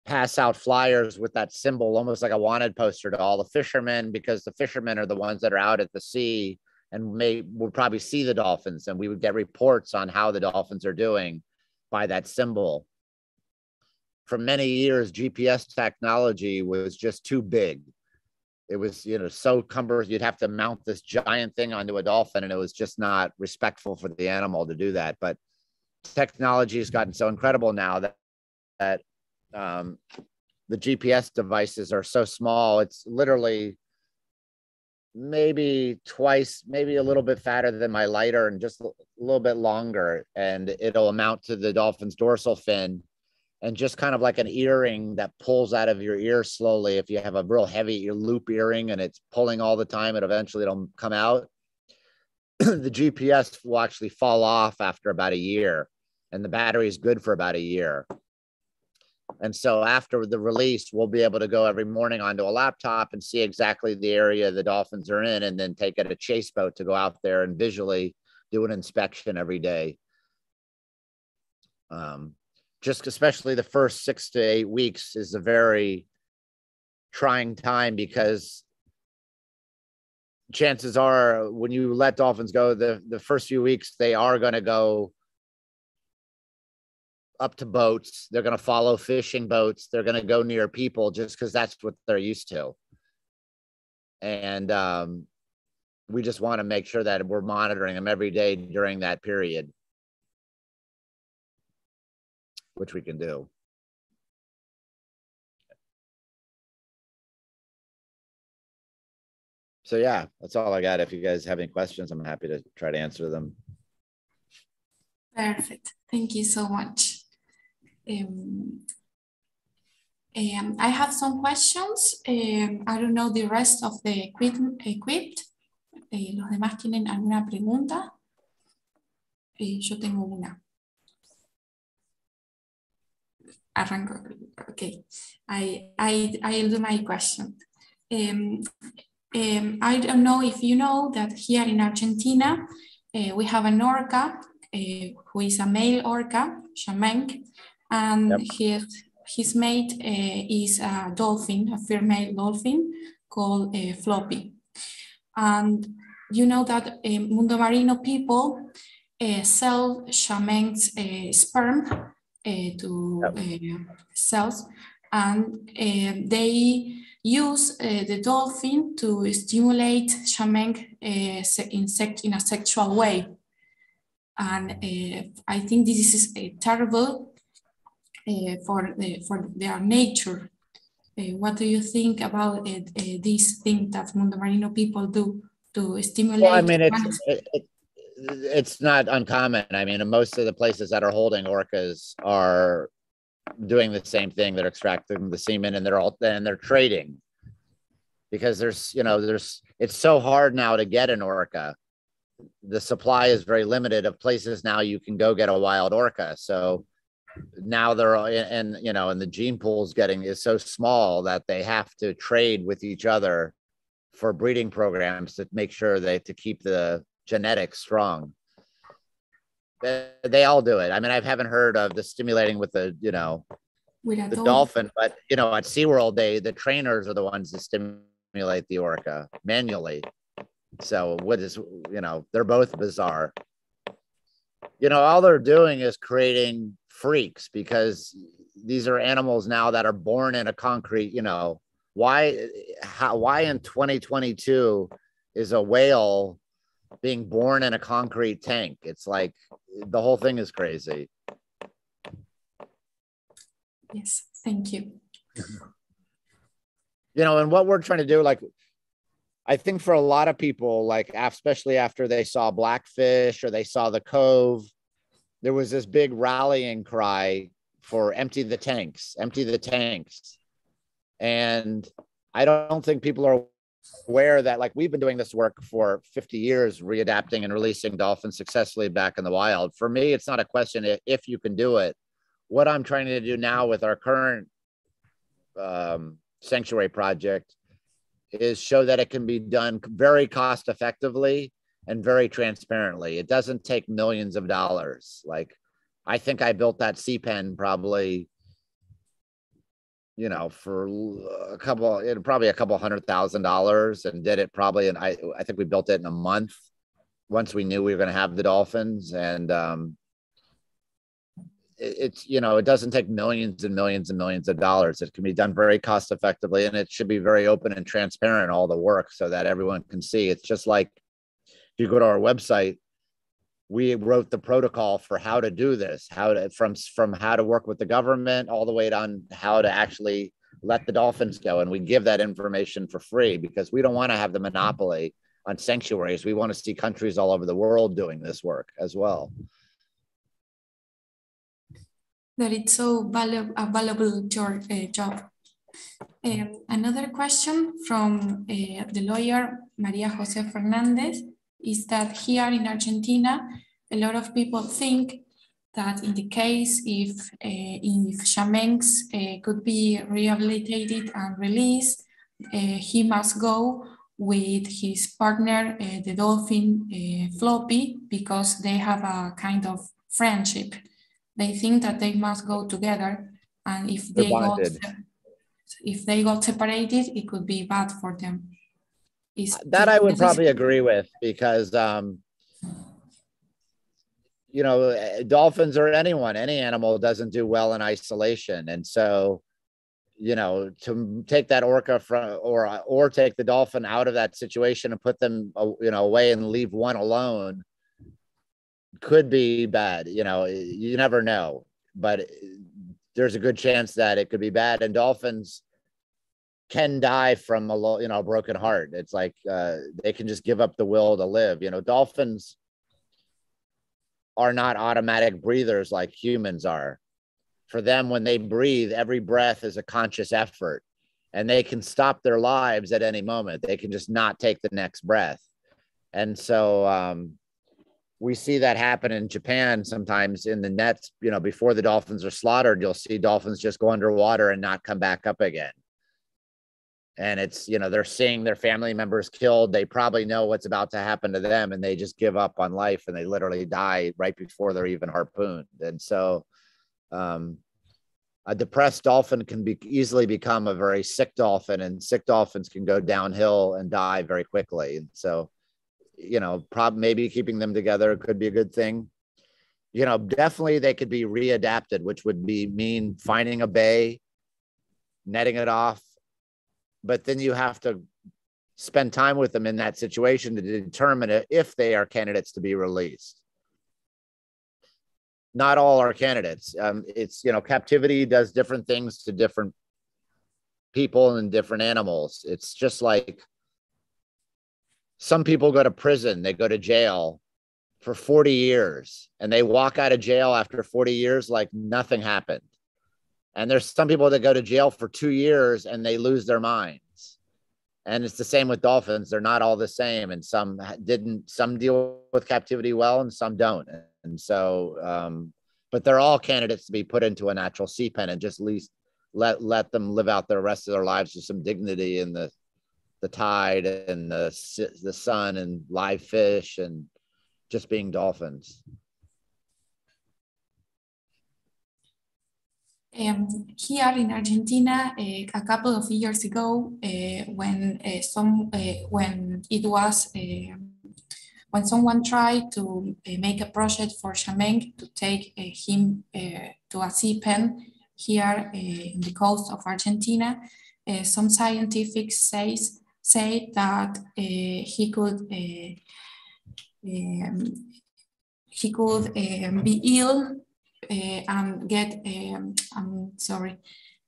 pass out flyers with that symbol, almost like a wanted poster to all the fishermen, because the fishermen are the ones that are out at the sea and may will probably see the dolphins, and we would get reports on how the dolphins are doing by that symbol. For many years, G P S technology was just too big. It was, you know, so cumbersome. You'd have to mount this giant thing onto a dolphin, and it was just not respectful for the animal to do that. But technology has gotten so incredible now that, that Um, the G P S devices are so small. It's literally maybe twice, maybe a little bit fatter than my lighter and just a little bit longer. And it'll amount to the dolphin's dorsal fin and just kind of like an earring that pulls out of your ear slowly. If you have a real heavy loop earring and it's pulling all the time, it eventually it'll come out. The G P S will actually fall off after about a year, and the battery is good for about a year. And so after the release, we'll be able to go every morning onto a laptop and see exactly the area the dolphins are in, and then take it a chase boat to go out there and visually do an inspection every day. Um, just especially the first six to eight weeks is a very trying time, because chances are when you let dolphins go, the, the first few weeks, they are going to go up to boats, they're going to follow fishing boats, they're going to go near people, just because that's what they're used to. And um, we just want to make sure that we're monitoring them every day during that period, which we can do. So yeah, that's all I got. If you guys have any questions, I'm happy to try to answer them. Perfect. Thank you so much. Um, um, I have some questions. Um, I don't know the rest of the equipped. Eh, los demás tienen alguna pregunta. Eh, yo tengo una. Arranco. Okay. I, I, I'll do my question. Um, um, I don't know if you know that here in Argentina, eh, we have an orca, Uh, who is a male orca, Kshamenk, and yep. his, his mate uh, is a dolphin, a female dolphin called uh, Floppy. And you know that uh, Mundo Marino people uh, sell Kshamenk's uh, sperm uh, to yep. uh, cells, and uh, they use uh, the dolphin to stimulate Kshamenk uh, in, in a sexual way. And uh, I think this is uh, terrible uh, for, the, for their nature. Uh, what do you think about uh, uh, this thing that Mundo Marino people do to stimulate? Well, I mean, it's, it, it, it's not uncommon. I mean, most of the places that are holding orcas are doing the same thing. They're extracting the semen, and they're all and they're trading, because there's you know there's it's so hard now to get an orca. The supply is very limited of places now you can go get a wild orca. So now they're and you know and the gene pool's getting is so small that they have to trade with each other for breeding programs to make sure they to keep the genetics strong. They all do it. I mean, I haven't heard of the stimulating with the, you know, with the dolphin, but, you know, at SeaWorld, they, the trainers are the ones that stimulate the orca manually. So what is, you know, they're both bizarre. You know, all they're doing is creating freaks, because these are animals now that are born in a concrete, you know, why, how, why in twenty twenty-two is a whale being born in a concrete tank? It's like the whole thing is crazy. Yes, thank you. You know, and what we're trying to do, like, I think for a lot of people, like, especially after they saw Blackfish or they saw The Cove, there was this big rallying cry for empty the tanks, empty the tanks. And I don't think people are aware that, like, we've been doing this work for fifty years, readapting and releasing dolphins successfully back in the wild. For me, it's not a question if you can do it. What I'm trying to do now with our current um, sanctuary project is show that it can be done very cost effectively and very transparently. It doesn't take millions of dollars. Like, I think I built that sea pen probably, you know, for a couple, it, probably a couple hundred thousand dollars, and did it probably. And I, I think we built it in a month once we knew we were going to have the dolphins. And um, it, it's, you know, it doesn't take millions and millions and millions of dollars. It can be done very cost effectively, and it should be very open and transparent, all the work, so that everyone can see. It's just like, if you go to our website, we wrote the protocol for how to do this, how to, from, from how to work with the government all the way down how to actually let the dolphins go. And we give that information for free, because we don't want to have the monopoly on sanctuaries. We want to see countries all over the world doing this work as well. That it's so valuable, a valuable job. Um, another question from uh, the lawyer, María José Fernández, is that here in Argentina, a lot of people think that in the case if, uh, if Kshamenk uh, could be rehabilitated and released, uh, he must go with his partner, uh, the dolphin uh, Floppy, because they have a kind of friendship. They think that they must go together, and if they got, if they got separated, it could be bad for them. Is, that I would probably agree with, because, um, you know, dolphins or anyone, any animal doesn't do well in isolation. And so, you know, to take that orca from, or, or take the dolphin out of that situation and put them, you know, away and leave one alone could be bad. You know, you never know, but there's a good chance that it could be bad. And dolphins can die from a you know broken heart. It's like uh, they can just give up the will to live. You know, dolphins are not automatic breathers like humans are. For them, when they breathe, every breath is a conscious effort, and they can stop their lives at any moment. They can just not take the next breath. And so um, we see that happen in Japan sometimes in the nets. You know, before the dolphins are slaughtered, you'll see dolphins just go underwater and not come back up again. And it's, you know, they're seeing their family members killed. They probably know what's about to happen to them, and they just give up on life, and they literally die right before they're even harpooned. And so um, a depressed dolphin can be easily become a very sick dolphin, and sick dolphins can go downhill and die very quickly. And so, you know, prob- maybe keeping them together could be a good thing. You know, definitely they could be readapted, which would be mean finding a bay, netting it off, but then you have to spend time with them in that situation to determine if they are candidates to be released. Not all are candidates. Um, it's, you know, captivity does different things to different people and different animals. It's just like some people go to prison, they go to jail for forty years, and they walk out of jail after forty years like nothing happened. And there's some people that go to jail for two years and they lose their minds. And it's the same with dolphins. They're not all the same. And some didn't, some deal with captivity well and some don't. And so, um, but they're all candidates to be put into a natural sea pen and just least let, let them live out the rest of their lives with some dignity in the, the tide and the, the sun and live fish and just being dolphins. Um, here in Argentina, uh, a couple of years ago, uh, when uh, some uh, when it was uh, when someone tried to uh, make a project for Kshamenk to take uh, him uh, to a sea pen here uh, in the coast of Argentina, uh, some scientists says say that uh, he could uh, um, he could um, be ill. Uh, and get, um, I'm sorry,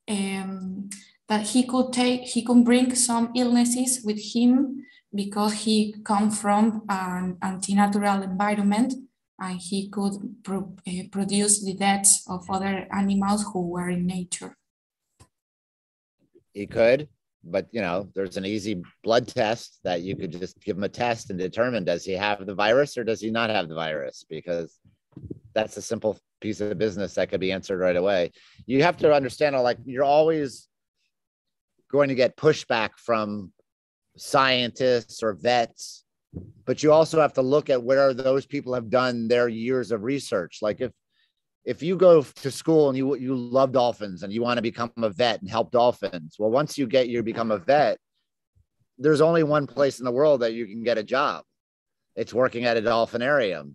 um, that he could take, he could bring some illnesses with him because he come from an anti-natural environment and he could pro uh, produce the deaths of other animals who were in nature. He could, but you know, there's an easy blood test that you could just give him a test and determine, does he have the virus or does he not have the virus? Because that's a simple piece of business that could be answered right away. You have to understand, like, you're always going to get pushback from scientists or vets, but you also have to look at where those people have done their years of research. Like if, if you go to school and you, you love dolphins and you want to become a vet and help dolphins, well, once you get, you become a vet, there's only one place in the world that you can get a job. It's working at a dolphinarium.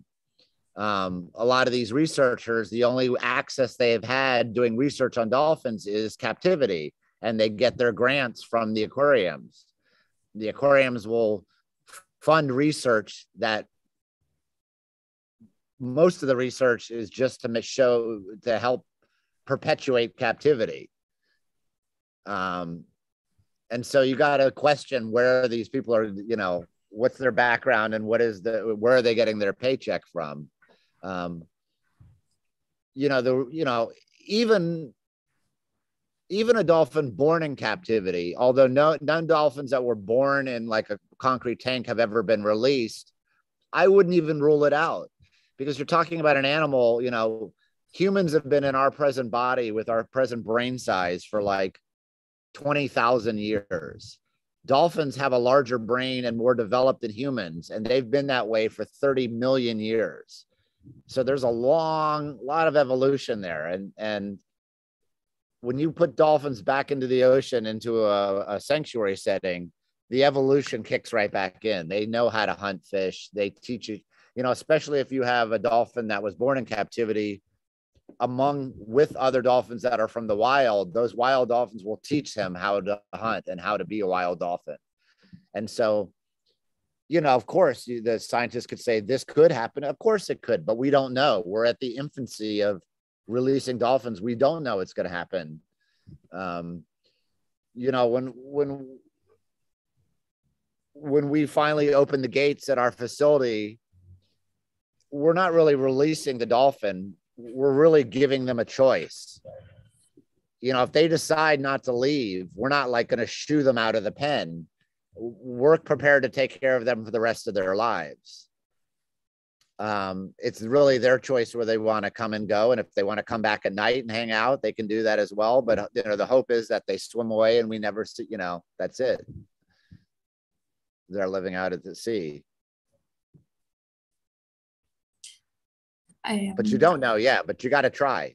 Um, a lot of these researchers, the only access they have had doing research on dolphins is captivity, and they get their grants from the aquariums. The aquariums will fund research that most of the research is just to show, to help perpetuate captivity. Um, and so you got to question where these people are, you know, what's their background and what is the, where are they getting their paycheck from? Um, you know, the, you know, even, even a dolphin born in captivity, although no, none dolphins that were born in like a concrete tank have ever been released, I wouldn't even rule it out because you're talking about an animal, you know, humans have been in our present body with our present brain size for like twenty thousand years. Dolphins have a larger brain and more developed than humans, and they've been that way for thirty million years. So there's a long lot of evolution there. And, and when you put dolphins back into the ocean, into a, a sanctuary setting, the evolution kicks right back in. They know how to hunt fish. They teach you, you know, especially if you have a dolphin that was born in captivity among with other dolphins that are from the wild, those wild dolphins will teach him how to hunt and how to be a wild dolphin. And so, you know, of course, the scientists could say this could happen. Of course it could, but we don't know. We're at the infancy of releasing dolphins. We don't know it's going to happen. Um, you know, when, when, when we finally open the gates at our facility, we're not really releasing the dolphin. We're really giving them a choice. You know, if they decide not to leave, we're not like going to shoo them out of the pen. We're prepared to take care of them for the rest of their lives. Um, it's really their choice where they want to come and go. And if they want to come back at night and hang out, they can do that as well. But you know, the hope is that they swim away and we never see, you know, that's it. They're living out at the sea. Um, but you don't know, yeah, but you got to try.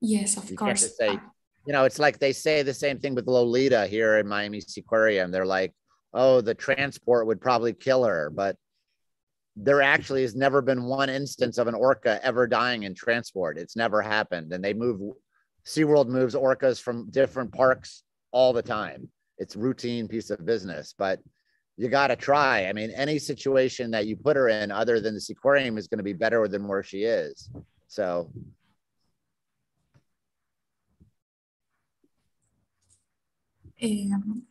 Yes, of you course. Just say, you know, it's like they say the same thing with Lolita here in Miami Seaquarium. They're like, oh, the transport would probably kill her. But there actually has never been one instance of an orca ever dying in transport. It's never happened. And they move, SeaWorld moves orcas from different parks all the time. It's a routine piece of business, but you got to try. I mean, any situation that you put her in other than the seaquarium is going to be better than where she is. So. Um,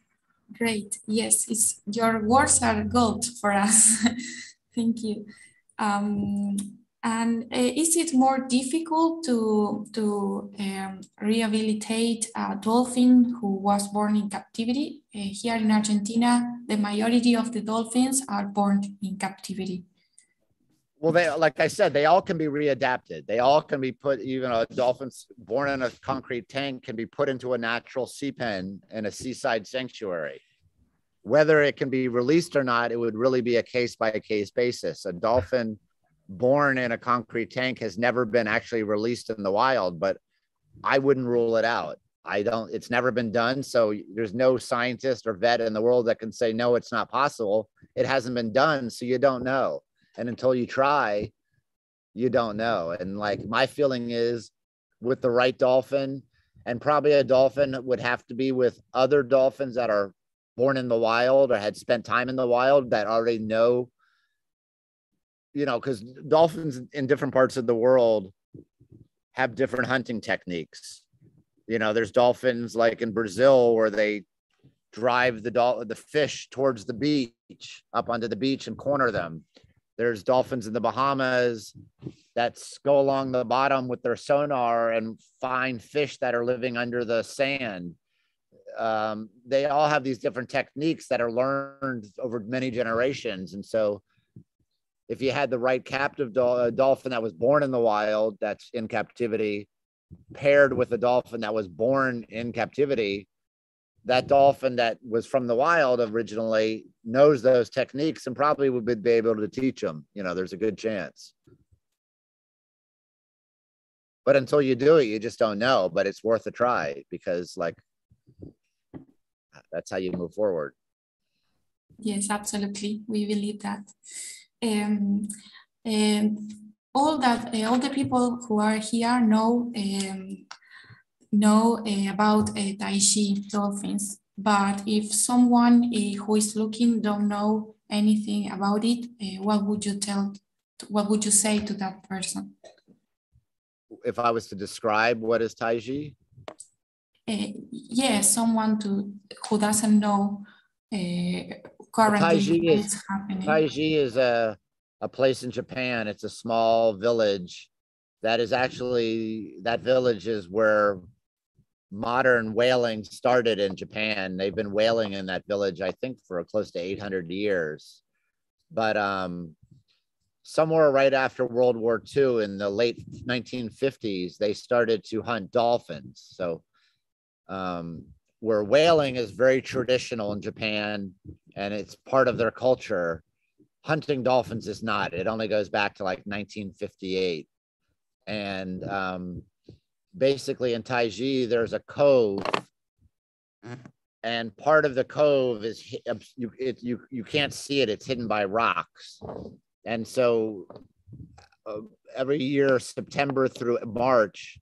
great. Yes, it's, your words are gold for us. Thank you. Um, And uh, is it more difficult to, to um, rehabilitate a dolphin who was born in captivity? Uh, here in Argentina, the majority of the dolphins are born in captivity. Well, they, like I said, they all can be readapted. They all can be put, even a dolphin born in a concrete tank can be put into a natural sea pen in a seaside sanctuary. Whether it can be released or not, it would really be a case-by-case basis. A dolphin born in a concrete tank has never been actually released in the wild, but I wouldn't rule it out. I don't, it's never been done. So there's no scientist or vet in the world that can say, no, it's not possible. It hasn't been done, so you don't know. And until you try, you don't know. And like my feeling is with the right dolphin, and probably a dolphin would have to be with other dolphins that are born in the wild or had spent time in the wild that already know, you know, because dolphins in different parts of the world have different hunting techniques. You know, there's dolphins like in Brazil where they drive the, dol the fish towards the beach, up onto the beach and corner them. There's dolphins in the Bahamas that go along the bottom with their sonar and find fish that are living under the sand. Um, they all have these different techniques that are learned over many generations. And so if you had the right captive do- dolphin that was born in the wild, that's in captivity, paired with a dolphin that was born in captivity, that dolphin that was from the wild originally knows those techniques and probably would be able to teach them. You know, there's a good chance. But until you do it, you just don't know, but it's worth a try because like, that's how you move forward. Yes, absolutely. We believe that. Um, and all that, uh, all the people who are here know um, know uh, about uh, Taiji dolphins, but if someone uh, who is looking don't know anything about it, uh, what would you tell, what would you say to that person? If I was to describe what is Taiji? Uh, yeah, someone to, who doesn't know uh, currently what's happening. Taiji is a, a place in Japan. It's a small village that is actually, that village is where modern whaling started in Japan. They've been whaling in that village, I think, for close to eight hundred years. But um, somewhere right after World War Two in the late nineteen fifties, they started to hunt dolphins. So um, where whaling is very traditional in Japan and it's part of their culture, hunting dolphins is not. It only goes back to like nineteen fifty-eight. And um, basically in Taiji, there's a cove, and part of the cove is you, it, you you can't see it; it's hidden by rocks. And so, uh, every year September through March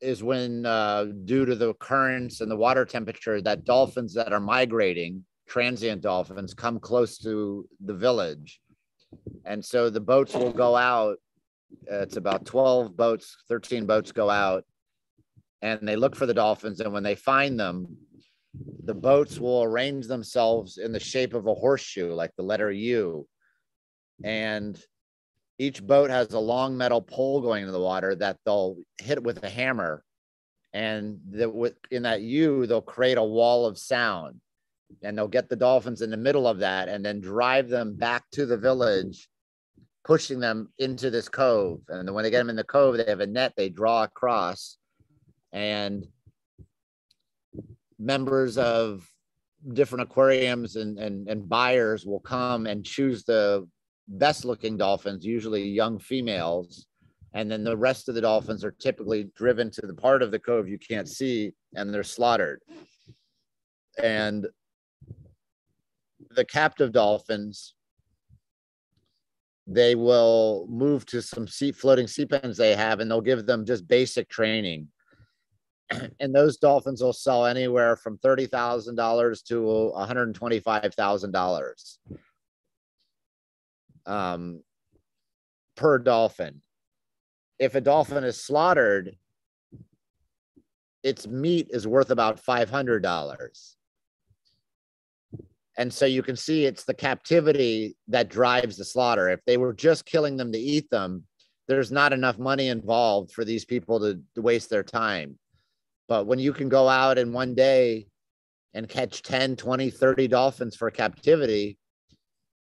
is when, uh, due to the currents and the water temperature, that dolphins that are migrating, transient dolphins, come close to the village, and so the boats will go out. It's about twelve boats, thirteen boats go out and they look for the dolphins. And when they find them, the boats will arrange themselves in the shape of a horseshoe, like the letter U. And each boat has a long metal pole going into the water that they'll hit with a hammer. And the, in that U, they'll create a wall of sound and they'll get the dolphins in the middle of that and then drive them back to the village, pushing them into this cove. And when they get them in the cove, they have a net they draw across, and members of different aquariums and, and, and buyers will come and choose the best looking dolphins, usually young females. And then the rest of the dolphins are typically driven to the part of the cove you can't see and they're slaughtered. And the captive dolphins, they will move to some sea, floating sea pens they have, and they'll give them just basic training. And those dolphins will sell anywhere from thirty thousand dollars to one hundred twenty-five thousand dollars um, per dolphin. If a dolphin is slaughtered, its meat is worth about five hundred dollars. And so you can see it's the captivity that drives the slaughter. If they were just killing them to eat them, there's not enough money involved for these people to, to waste their time. But when you can go out in one day and catch ten, twenty, thirty dolphins for captivity,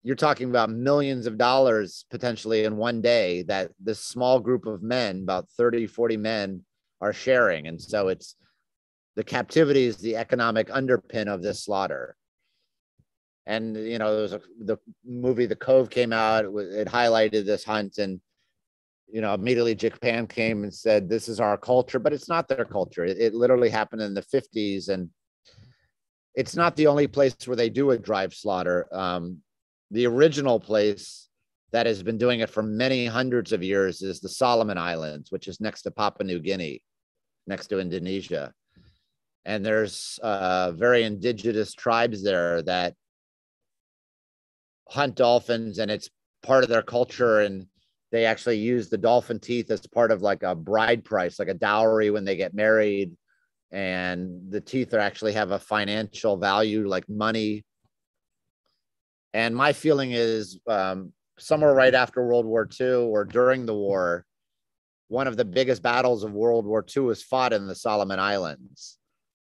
you're talking about millions of dollars potentially in one day that this small group of men, about thirty, forty men, are sharing. And so it's the captivity is the economic underpin of this slaughter. And, you know, there was a, the movie The Cove came out, it, it highlighted this hunt, and, you know, immediately Japan came and said, this is our culture, but it's not their culture. It, it literally happened in the fifties, and it's not the only place where they do a drive slaughter. Um, the original place that has been doing it for many hundreds of years is the Solomon Islands, which is next to Papua New Guinea, next to Indonesia. And there's uh, very indigenous tribes there that hunt dolphins, and it's part of their culture, and they actually use the dolphin teeth as part of like a bride price, like a dowry when they get married, and the teeth are actually have a financial value, like money. And my feeling is um, somewhere right after World War Two or during the war, one of the biggest battles of World War Two was fought in the Solomon Islands.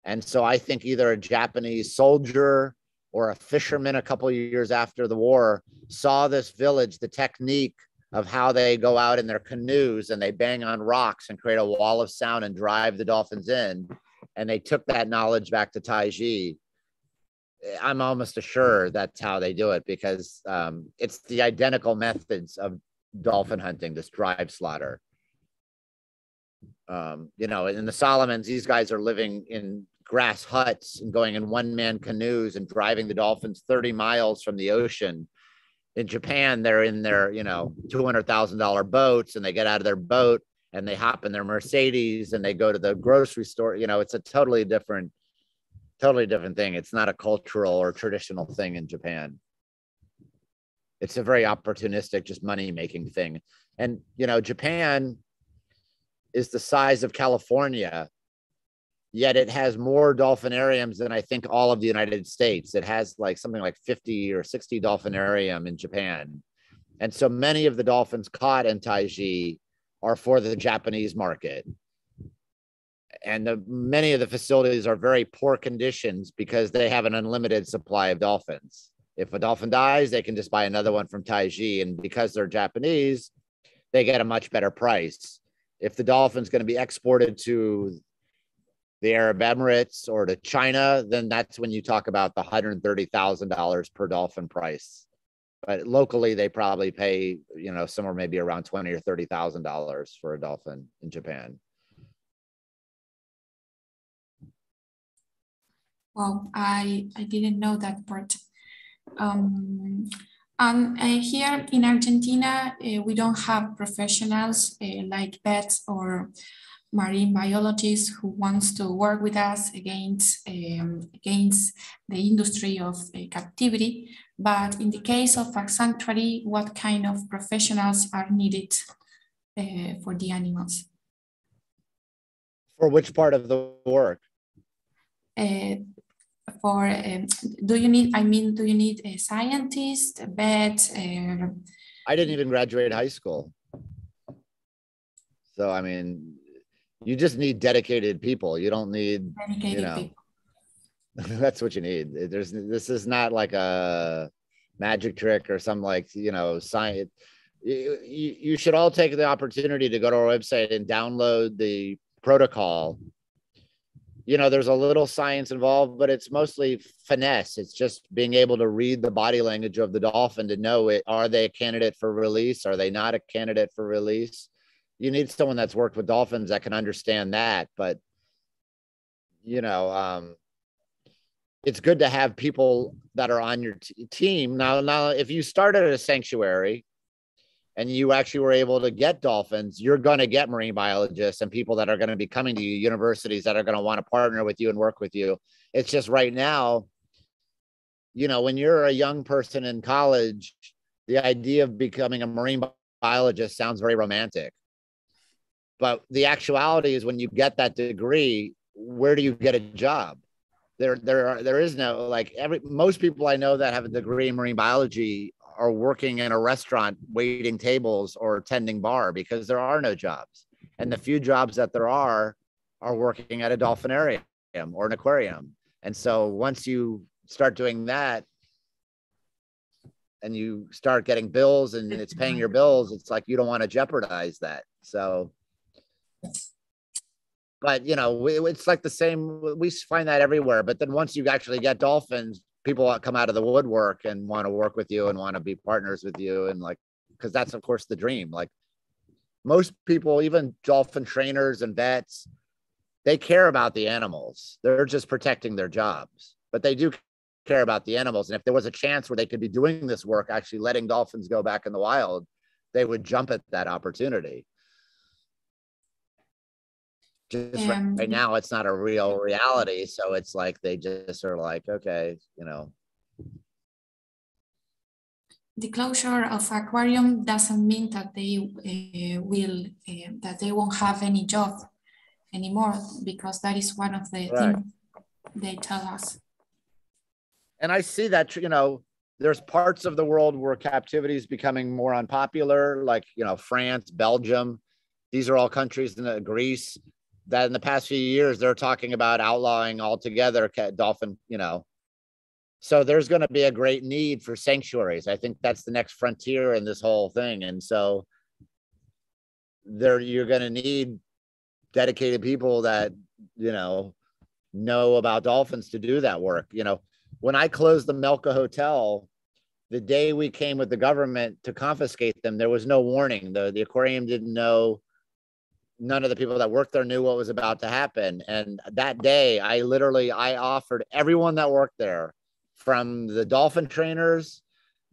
And so I think either a Japanese soldier or a fisherman a couple of years after the war saw this village, the technique of how they go out in their canoes and they bang on rocks and create a wall of sound and drive the dolphins in. And they took that knowledge back to Taiji. I'm almost assured that's how they do it, because um, it's the identical methods of dolphin hunting, this drive slaughter. Um, you know, in the Solomons, these guys are living in grass huts and going in one-man canoes and driving the dolphins thirty miles from the ocean. In Japan, they're in their, you know, two hundred thousand dollar boats, and they get out of their boat and they hop in their Mercedes and they go to the grocery store. You know, it's a totally different, totally different thing. It's not a cultural or traditional thing in Japan. It's a very opportunistic, just money-making thing. And, you know, Japan is the size of California, yet it has more dolphinariums than I think all of the United States. It has like something like fifty or sixty dolphinarium in Japan. And so many of the dolphins caught in Taiji are for the Japanese market. And the, many of the facilities are very poor conditions because they have an unlimited supply of dolphins. If a dolphin dies, they can just buy another one from Taiji. And because they're Japanese, they get a much better price. If the dolphin's going to be exported to the Arab Emirates or to China, then that's when you talk about the one hundred thirty thousand dollars per dolphin price. But locally, they probably pay, you know, somewhere maybe around twenty thousand or thirty thousand dollars for a dolphin in Japan. Well, I, I didn't know that part. Um, Um, uh, here in Argentina, uh, we don't have professionals uh, like vets or marine biologists who wants to work with us against, um, against the industry of uh, captivity. But in the case of a sanctuary, what kind of professionals are needed uh, for the animals? For which part of the work? Uh, For um, do you need? I mean, do you need a scientist, a vet? Uh... I didn't even graduate high school, so I mean, you just need dedicated people. You don't need, dedicated you know, that's what you need. There's this is not like a magic trick or some like you know science. You, you, you should all take the opportunity to go to our website and download the protocol. You know, there's a little science involved, but it's mostly finesse. It's just being able to read the body language of the dolphin to know it. Are they a candidate for release? Are they not a candidate for release? You need someone that's worked with dolphins that can understand that. But, you know, um, it's good to have people that are on your t team. Now, now, if you started at a sanctuary and you actually were able to get dolphins, you're going to get marine biologists and people that are going to be coming to you, universities that are going to want to partner with you and work with you. It's just right now, you know, when you're a young person in college, the idea of becoming a marine biologist sounds very romantic. But the actuality is when you get that degree, where do you get a job? there there are there is no like every most people I know that have a degree in marine biology are working in a restaurant waiting tables or tending bar because there are no jobs, and the few jobs that there are are working at a dolphinarium or an aquarium. And so once you start doing that and you start getting bills and it's paying your bills, it's like you don't want to jeopardize that. So but you know, we, it's like the same, we find that everywhere, but then once you actually get dolphins, people come out of the woodwork and want to work with you and want to be partners with you. And like, because that's of course the dream. Like most people, even dolphin trainers and vets, they care about the animals. They're just protecting their jobs, but they do care about the animals. And if there was a chance where they could be doing this work, actually letting dolphins go back in the wild, they would jump at that opportunity. Just um, right now, it's not a real reality. So it's like, they just are like, okay, you know. The closure of aquarium doesn't mean that they uh, will, uh, that they won't have any job anymore, because that is one of the right. things they tell us. And I see that, you know, there's parts of the world where captivity is becoming more unpopular, like, you know, France, Belgium, these are all countries in the, Greece, that in the past few years, they're talking about outlawing altogether dolphin, you know. So there's going to be a great need for sanctuaries. I think that's the next frontier in this whole thing. And so there, you're going to need dedicated people that, you know, know about dolphins to do that work. You know, when I closed the Melka Hotel, the day we came with the government to confiscate them, there was no warning. The, the aquarium didn't know. None of the people that worked there knew what was about to happen. And that day, I literally, I offered everyone that worked there, from the dolphin trainers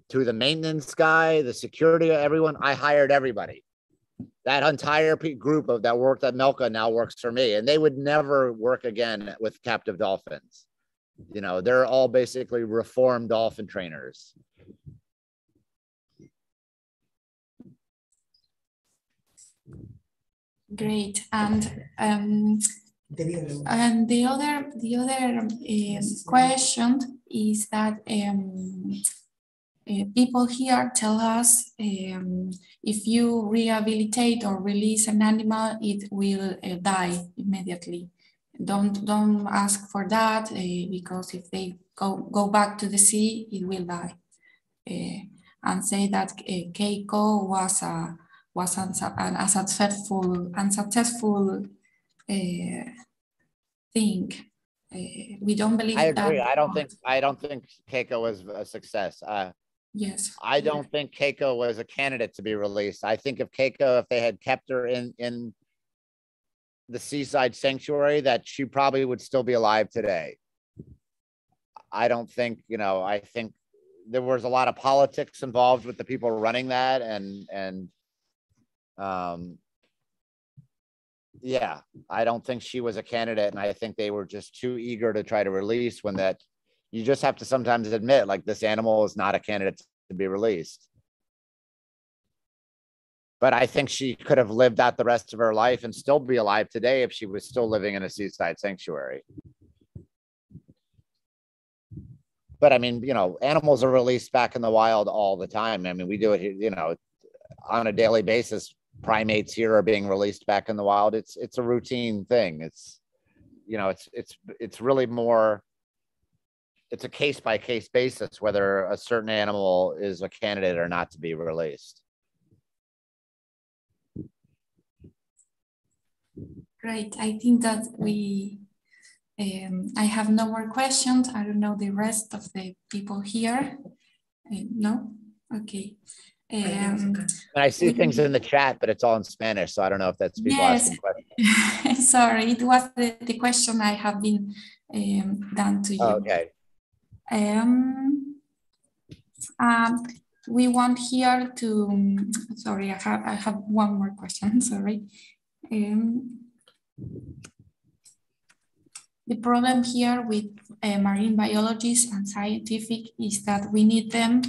to the maintenance guy, the security, everyone, I hired everybody. That entire group of that worked at Melka now works for me. And they would never work again with captive dolphins. You know, they're all basically reformed dolphin trainers. Great. And um, and the other the other uh, question is that um, uh, people here tell us um, if you rehabilitate or release an animal, it will uh, die immediately. Don't don't ask for that uh, because if they go go back to the sea, it will die. Uh, and say that uh, Keiko was a was an unsuccessful, unsuccessful uh, thing. Uh, we don't believe that. I agree. That. I don't think. I don't think Keiko was a success. Uh, yes. I don't yeah. think Keiko was a candidate to be released. I think if Keiko, if they had kept her in in the seaside sanctuary, that she probably would still be alive today. I don't think. You know. I think there was a lot of politics involved with the people running that, and and. Um, yeah, I don't think she was a candidate, and I think they were just too eager to try to release when that, you just have to sometimes admit, like, this animal is not a candidate to be released. But I think she could have lived out the rest of her life and still be alive today if she was still living in a seaside sanctuary. But I mean, you know, animals are released back in the wild all the time. I mean, we do it, you know, on a daily basis. Primates here are being released back in the wild. It's it's a routine thing. It's, you know, it's it's it's really more, it's a case by case basis whether a certain animal is a candidate or not to be released. Great. I think that we, um, I have no more questions. I don't know the rest of the people here. Uh, no? Okay. Um, I see things in the chat, but it's all in Spanish, so I don't know if that's people yes. asking questions. Sorry, it was the, the question I have been um, done to you. Oh, okay. Um, um, we want here to. Sorry, I have I have one more question. Sorry. Um, the problem here with uh, marine biologists and scientific is that we need them.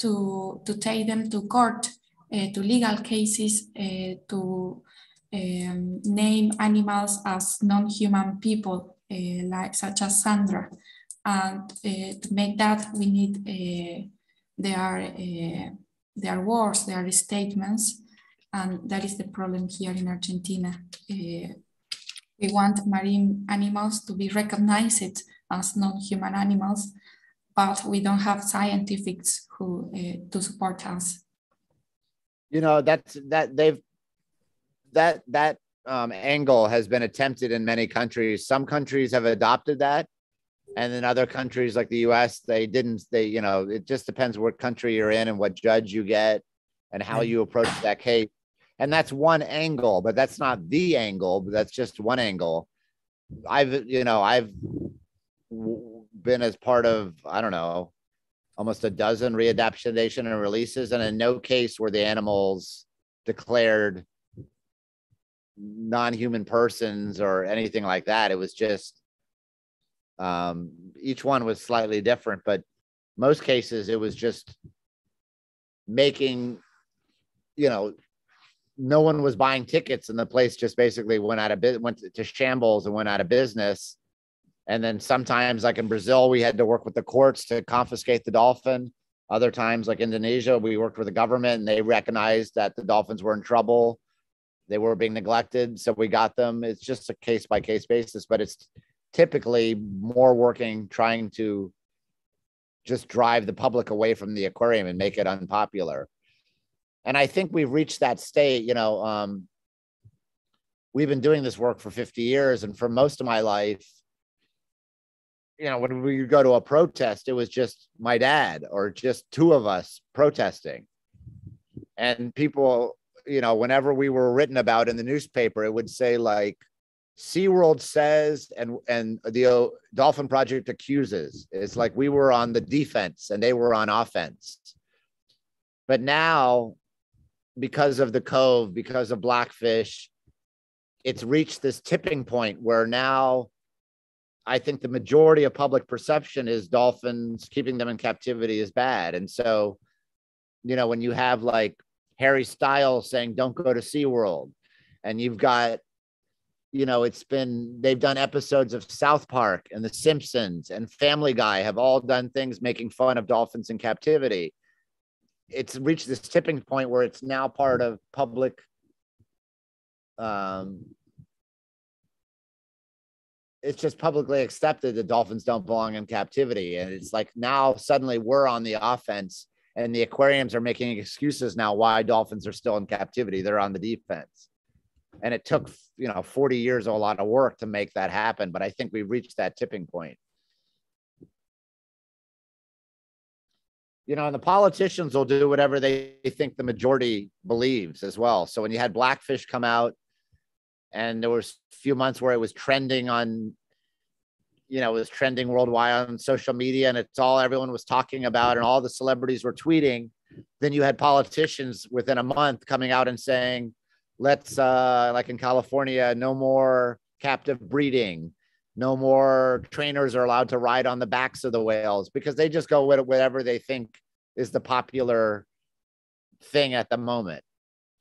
To, to take them to court, uh, to legal cases, uh, to um, name animals as non-human people. uh, like such as Sandra. And uh, to make that, we need uh, their, uh, their words, their statements, and that is the problem here in Argentina. Uh, we want marine animals to be recognized as non-human animals, but we don't have scientists who uh, to support us. You know, that's that they've that that um, angle has been attempted in many countries. Some countries have adopted that, and in other countries like the U S, they didn't. They, you know, it just depends what country you're in and what judge you get and how you approach that case. And that's one angle, but that's not the angle. But that's just one angle. I've, you know, I've been as part of, I don't know, almost a dozen readaptation and releases, and in no case were the animals declared non-human persons or anything like that. It was just, um, each one was slightly different, but most cases it was just making, you know, no one was buying tickets and the place just basically went out of business, went to shambles and went out of business. And then sometimes, like in Brazil, we had to work with the courts to confiscate the dolphin. Other times, like Indonesia, we worked with the government and they recognized that the dolphins were in trouble. They were being neglected, so we got them. It's just a case-by-case basis, but it's typically more working, trying to just drive the public away from the aquarium and make it unpopular. And I think we've reached that state, you know, um, we've been doing this work for fifty years, and for most of my life, you know, when we go to a protest, it was just my dad or just two of us protesting. And people, you know, whenever we were written about in the newspaper, it would say like, SeaWorld says, and, and the Dolphin Project accuses. It's like we were on the defense and they were on offense. But now, because of the Cove, because of Blackfish, it's reached this tipping point where now I think the majority of public perception is dolphins, keeping them in captivity is bad. And so, you know, when you have like Harry Styles saying, don't go to SeaWorld, and you've got, you know, it's been, they've done episodes of South Park and The Simpsons and Family Guy have all done things making fun of dolphins in captivity. It's reached this tipping point where it's now part of public, um, it's just publicly accepted that dolphins don't belong in captivity. And it's like now suddenly we're on the offense and the aquariums are making excuses now why dolphins are still in captivity. They're on the defense. And it took, you know, forty years of a lot of work to make that happen. But I think we reached that tipping point. You know, and the politicians will do whatever they think the majority believes as well. So when you had Blackfish come out, and there was a few months where it was trending on, you know, it was trending worldwide on social media, and it's all everyone was talking about and all the celebrities were tweeting. Then you had politicians within a month coming out and saying, let's, uh, like in California, no more captive breeding, no more trainers are allowed to ride on the backs of the whales, because they just go with whatever they think is the popular thing at the moment.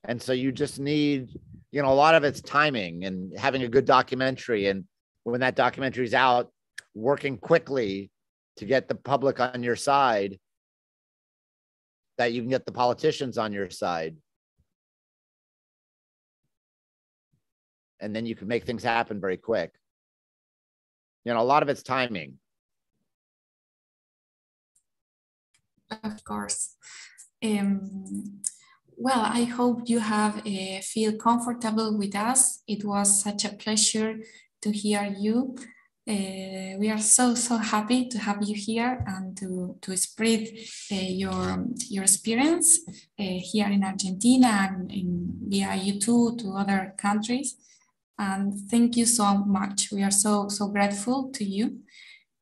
And so you just need, you know, a lot of it's timing and having a good documentary. And when that documentary is out, working quickly to get the public on your side, that you can get the politicians on your side. And then you can make things happen very quick. You know, a lot of it's timing. Of course. Um... Well, I hope you have uh, feel comfortable with us. It was such a pleasure to hear you. Uh, we are so, so happy to have you here and to, to spread uh, your, your experience uh, here in Argentina and in, via YouTube to other countries. And thank you so much. We are so, so grateful to you.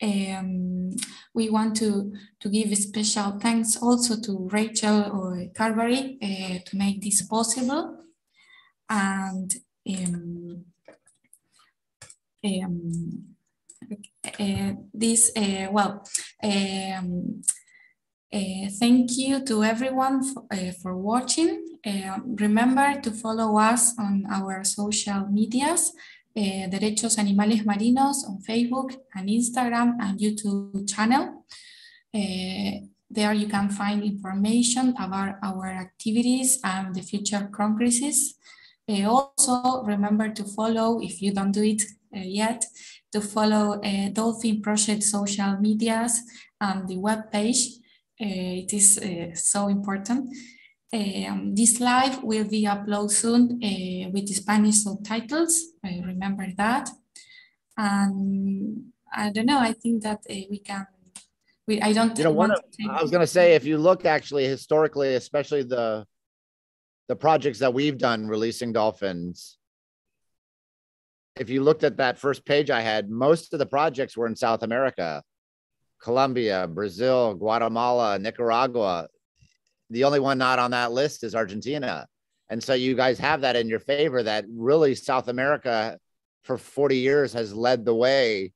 Um, we want to, to give a special thanks also to Rachel Carberry uh, to make this possible. And um, um, uh, this, uh, well, um, uh, thank you to everyone for, uh, for watching. Uh, remember to follow us on our social medias. uh, Derechos Animales Marinos on Facebook and Instagram and YouTube channel. Uh, there you can find information about our activities and the future congresses. Uh, also remember to follow, if you don't do it uh, yet, to follow uh, Dolphin Project social medias and the web page. Uh, it is uh, so important. Um, this live will be uploaded soon uh, with the Spanish subtitles. I remember that. And I don't know, I think that uh, we can, we, I don't- you know, one of, I was gonna say, if you look actually historically, especially the, the projects that we've done releasing dolphins, if you looked at that first page I had, most of the projects were in South America, Colombia, Brazil, Guatemala, Nicaragua. The only one not on that list is Argentina. And so you guys have that in your favor, that really South America for forty years has led the way,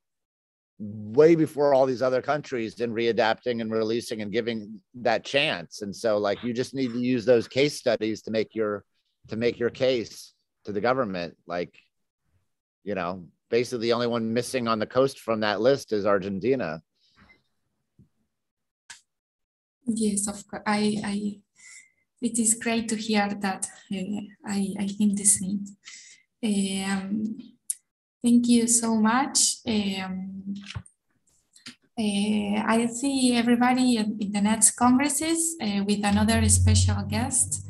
way before all these other countries, in readapting and releasing and giving that chance. And so like, you just need to use those case studies to make your, to make your case to the government. Like, you know, basically the only one missing on the coast from that list is Argentina. Yes, of course. I, I, it is great to hear that. Uh, I, I think the same. Um, thank you so much. Um, uh, I'll see everybody in the next congresses uh, with another special guest.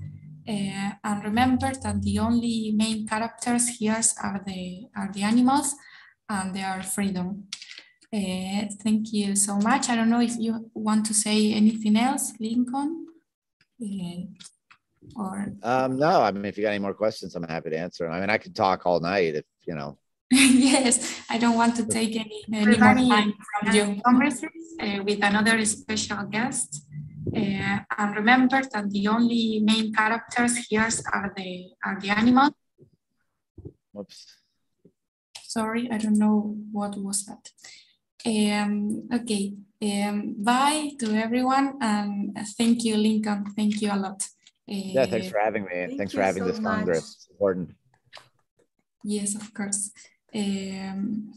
Uh, and remember that the only main characters here are the are the animals and their freedom. Uh, thank you so much. I don't know if you want to say anything else, Lincoln, uh, or um, no. I mean, if you got any more questions, I'm happy to answer them. I mean, I could talk all night if you know. Yes, I don't want to take any, any more time from your conferences uh, with another special guest. Uh, and remember that the only main characters here are the are the animals. Whoops. Sorry, I don't know what was that. Um, okay, um, bye to everyone, and thank you, Lincoln. Thank you a lot. Uh, yeah, thanks for having me. Thank thanks for having so this much. Congress. It's important. Yes, of course. Um,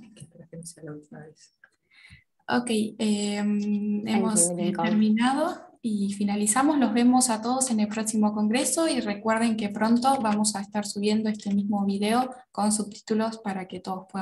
okay, um, hemos you, terminado y finalizamos. Los vemos a todos en el próximo congreso y recuerden que pronto vamos a estar subiendo este mismo video con subtítulos para que todos puedan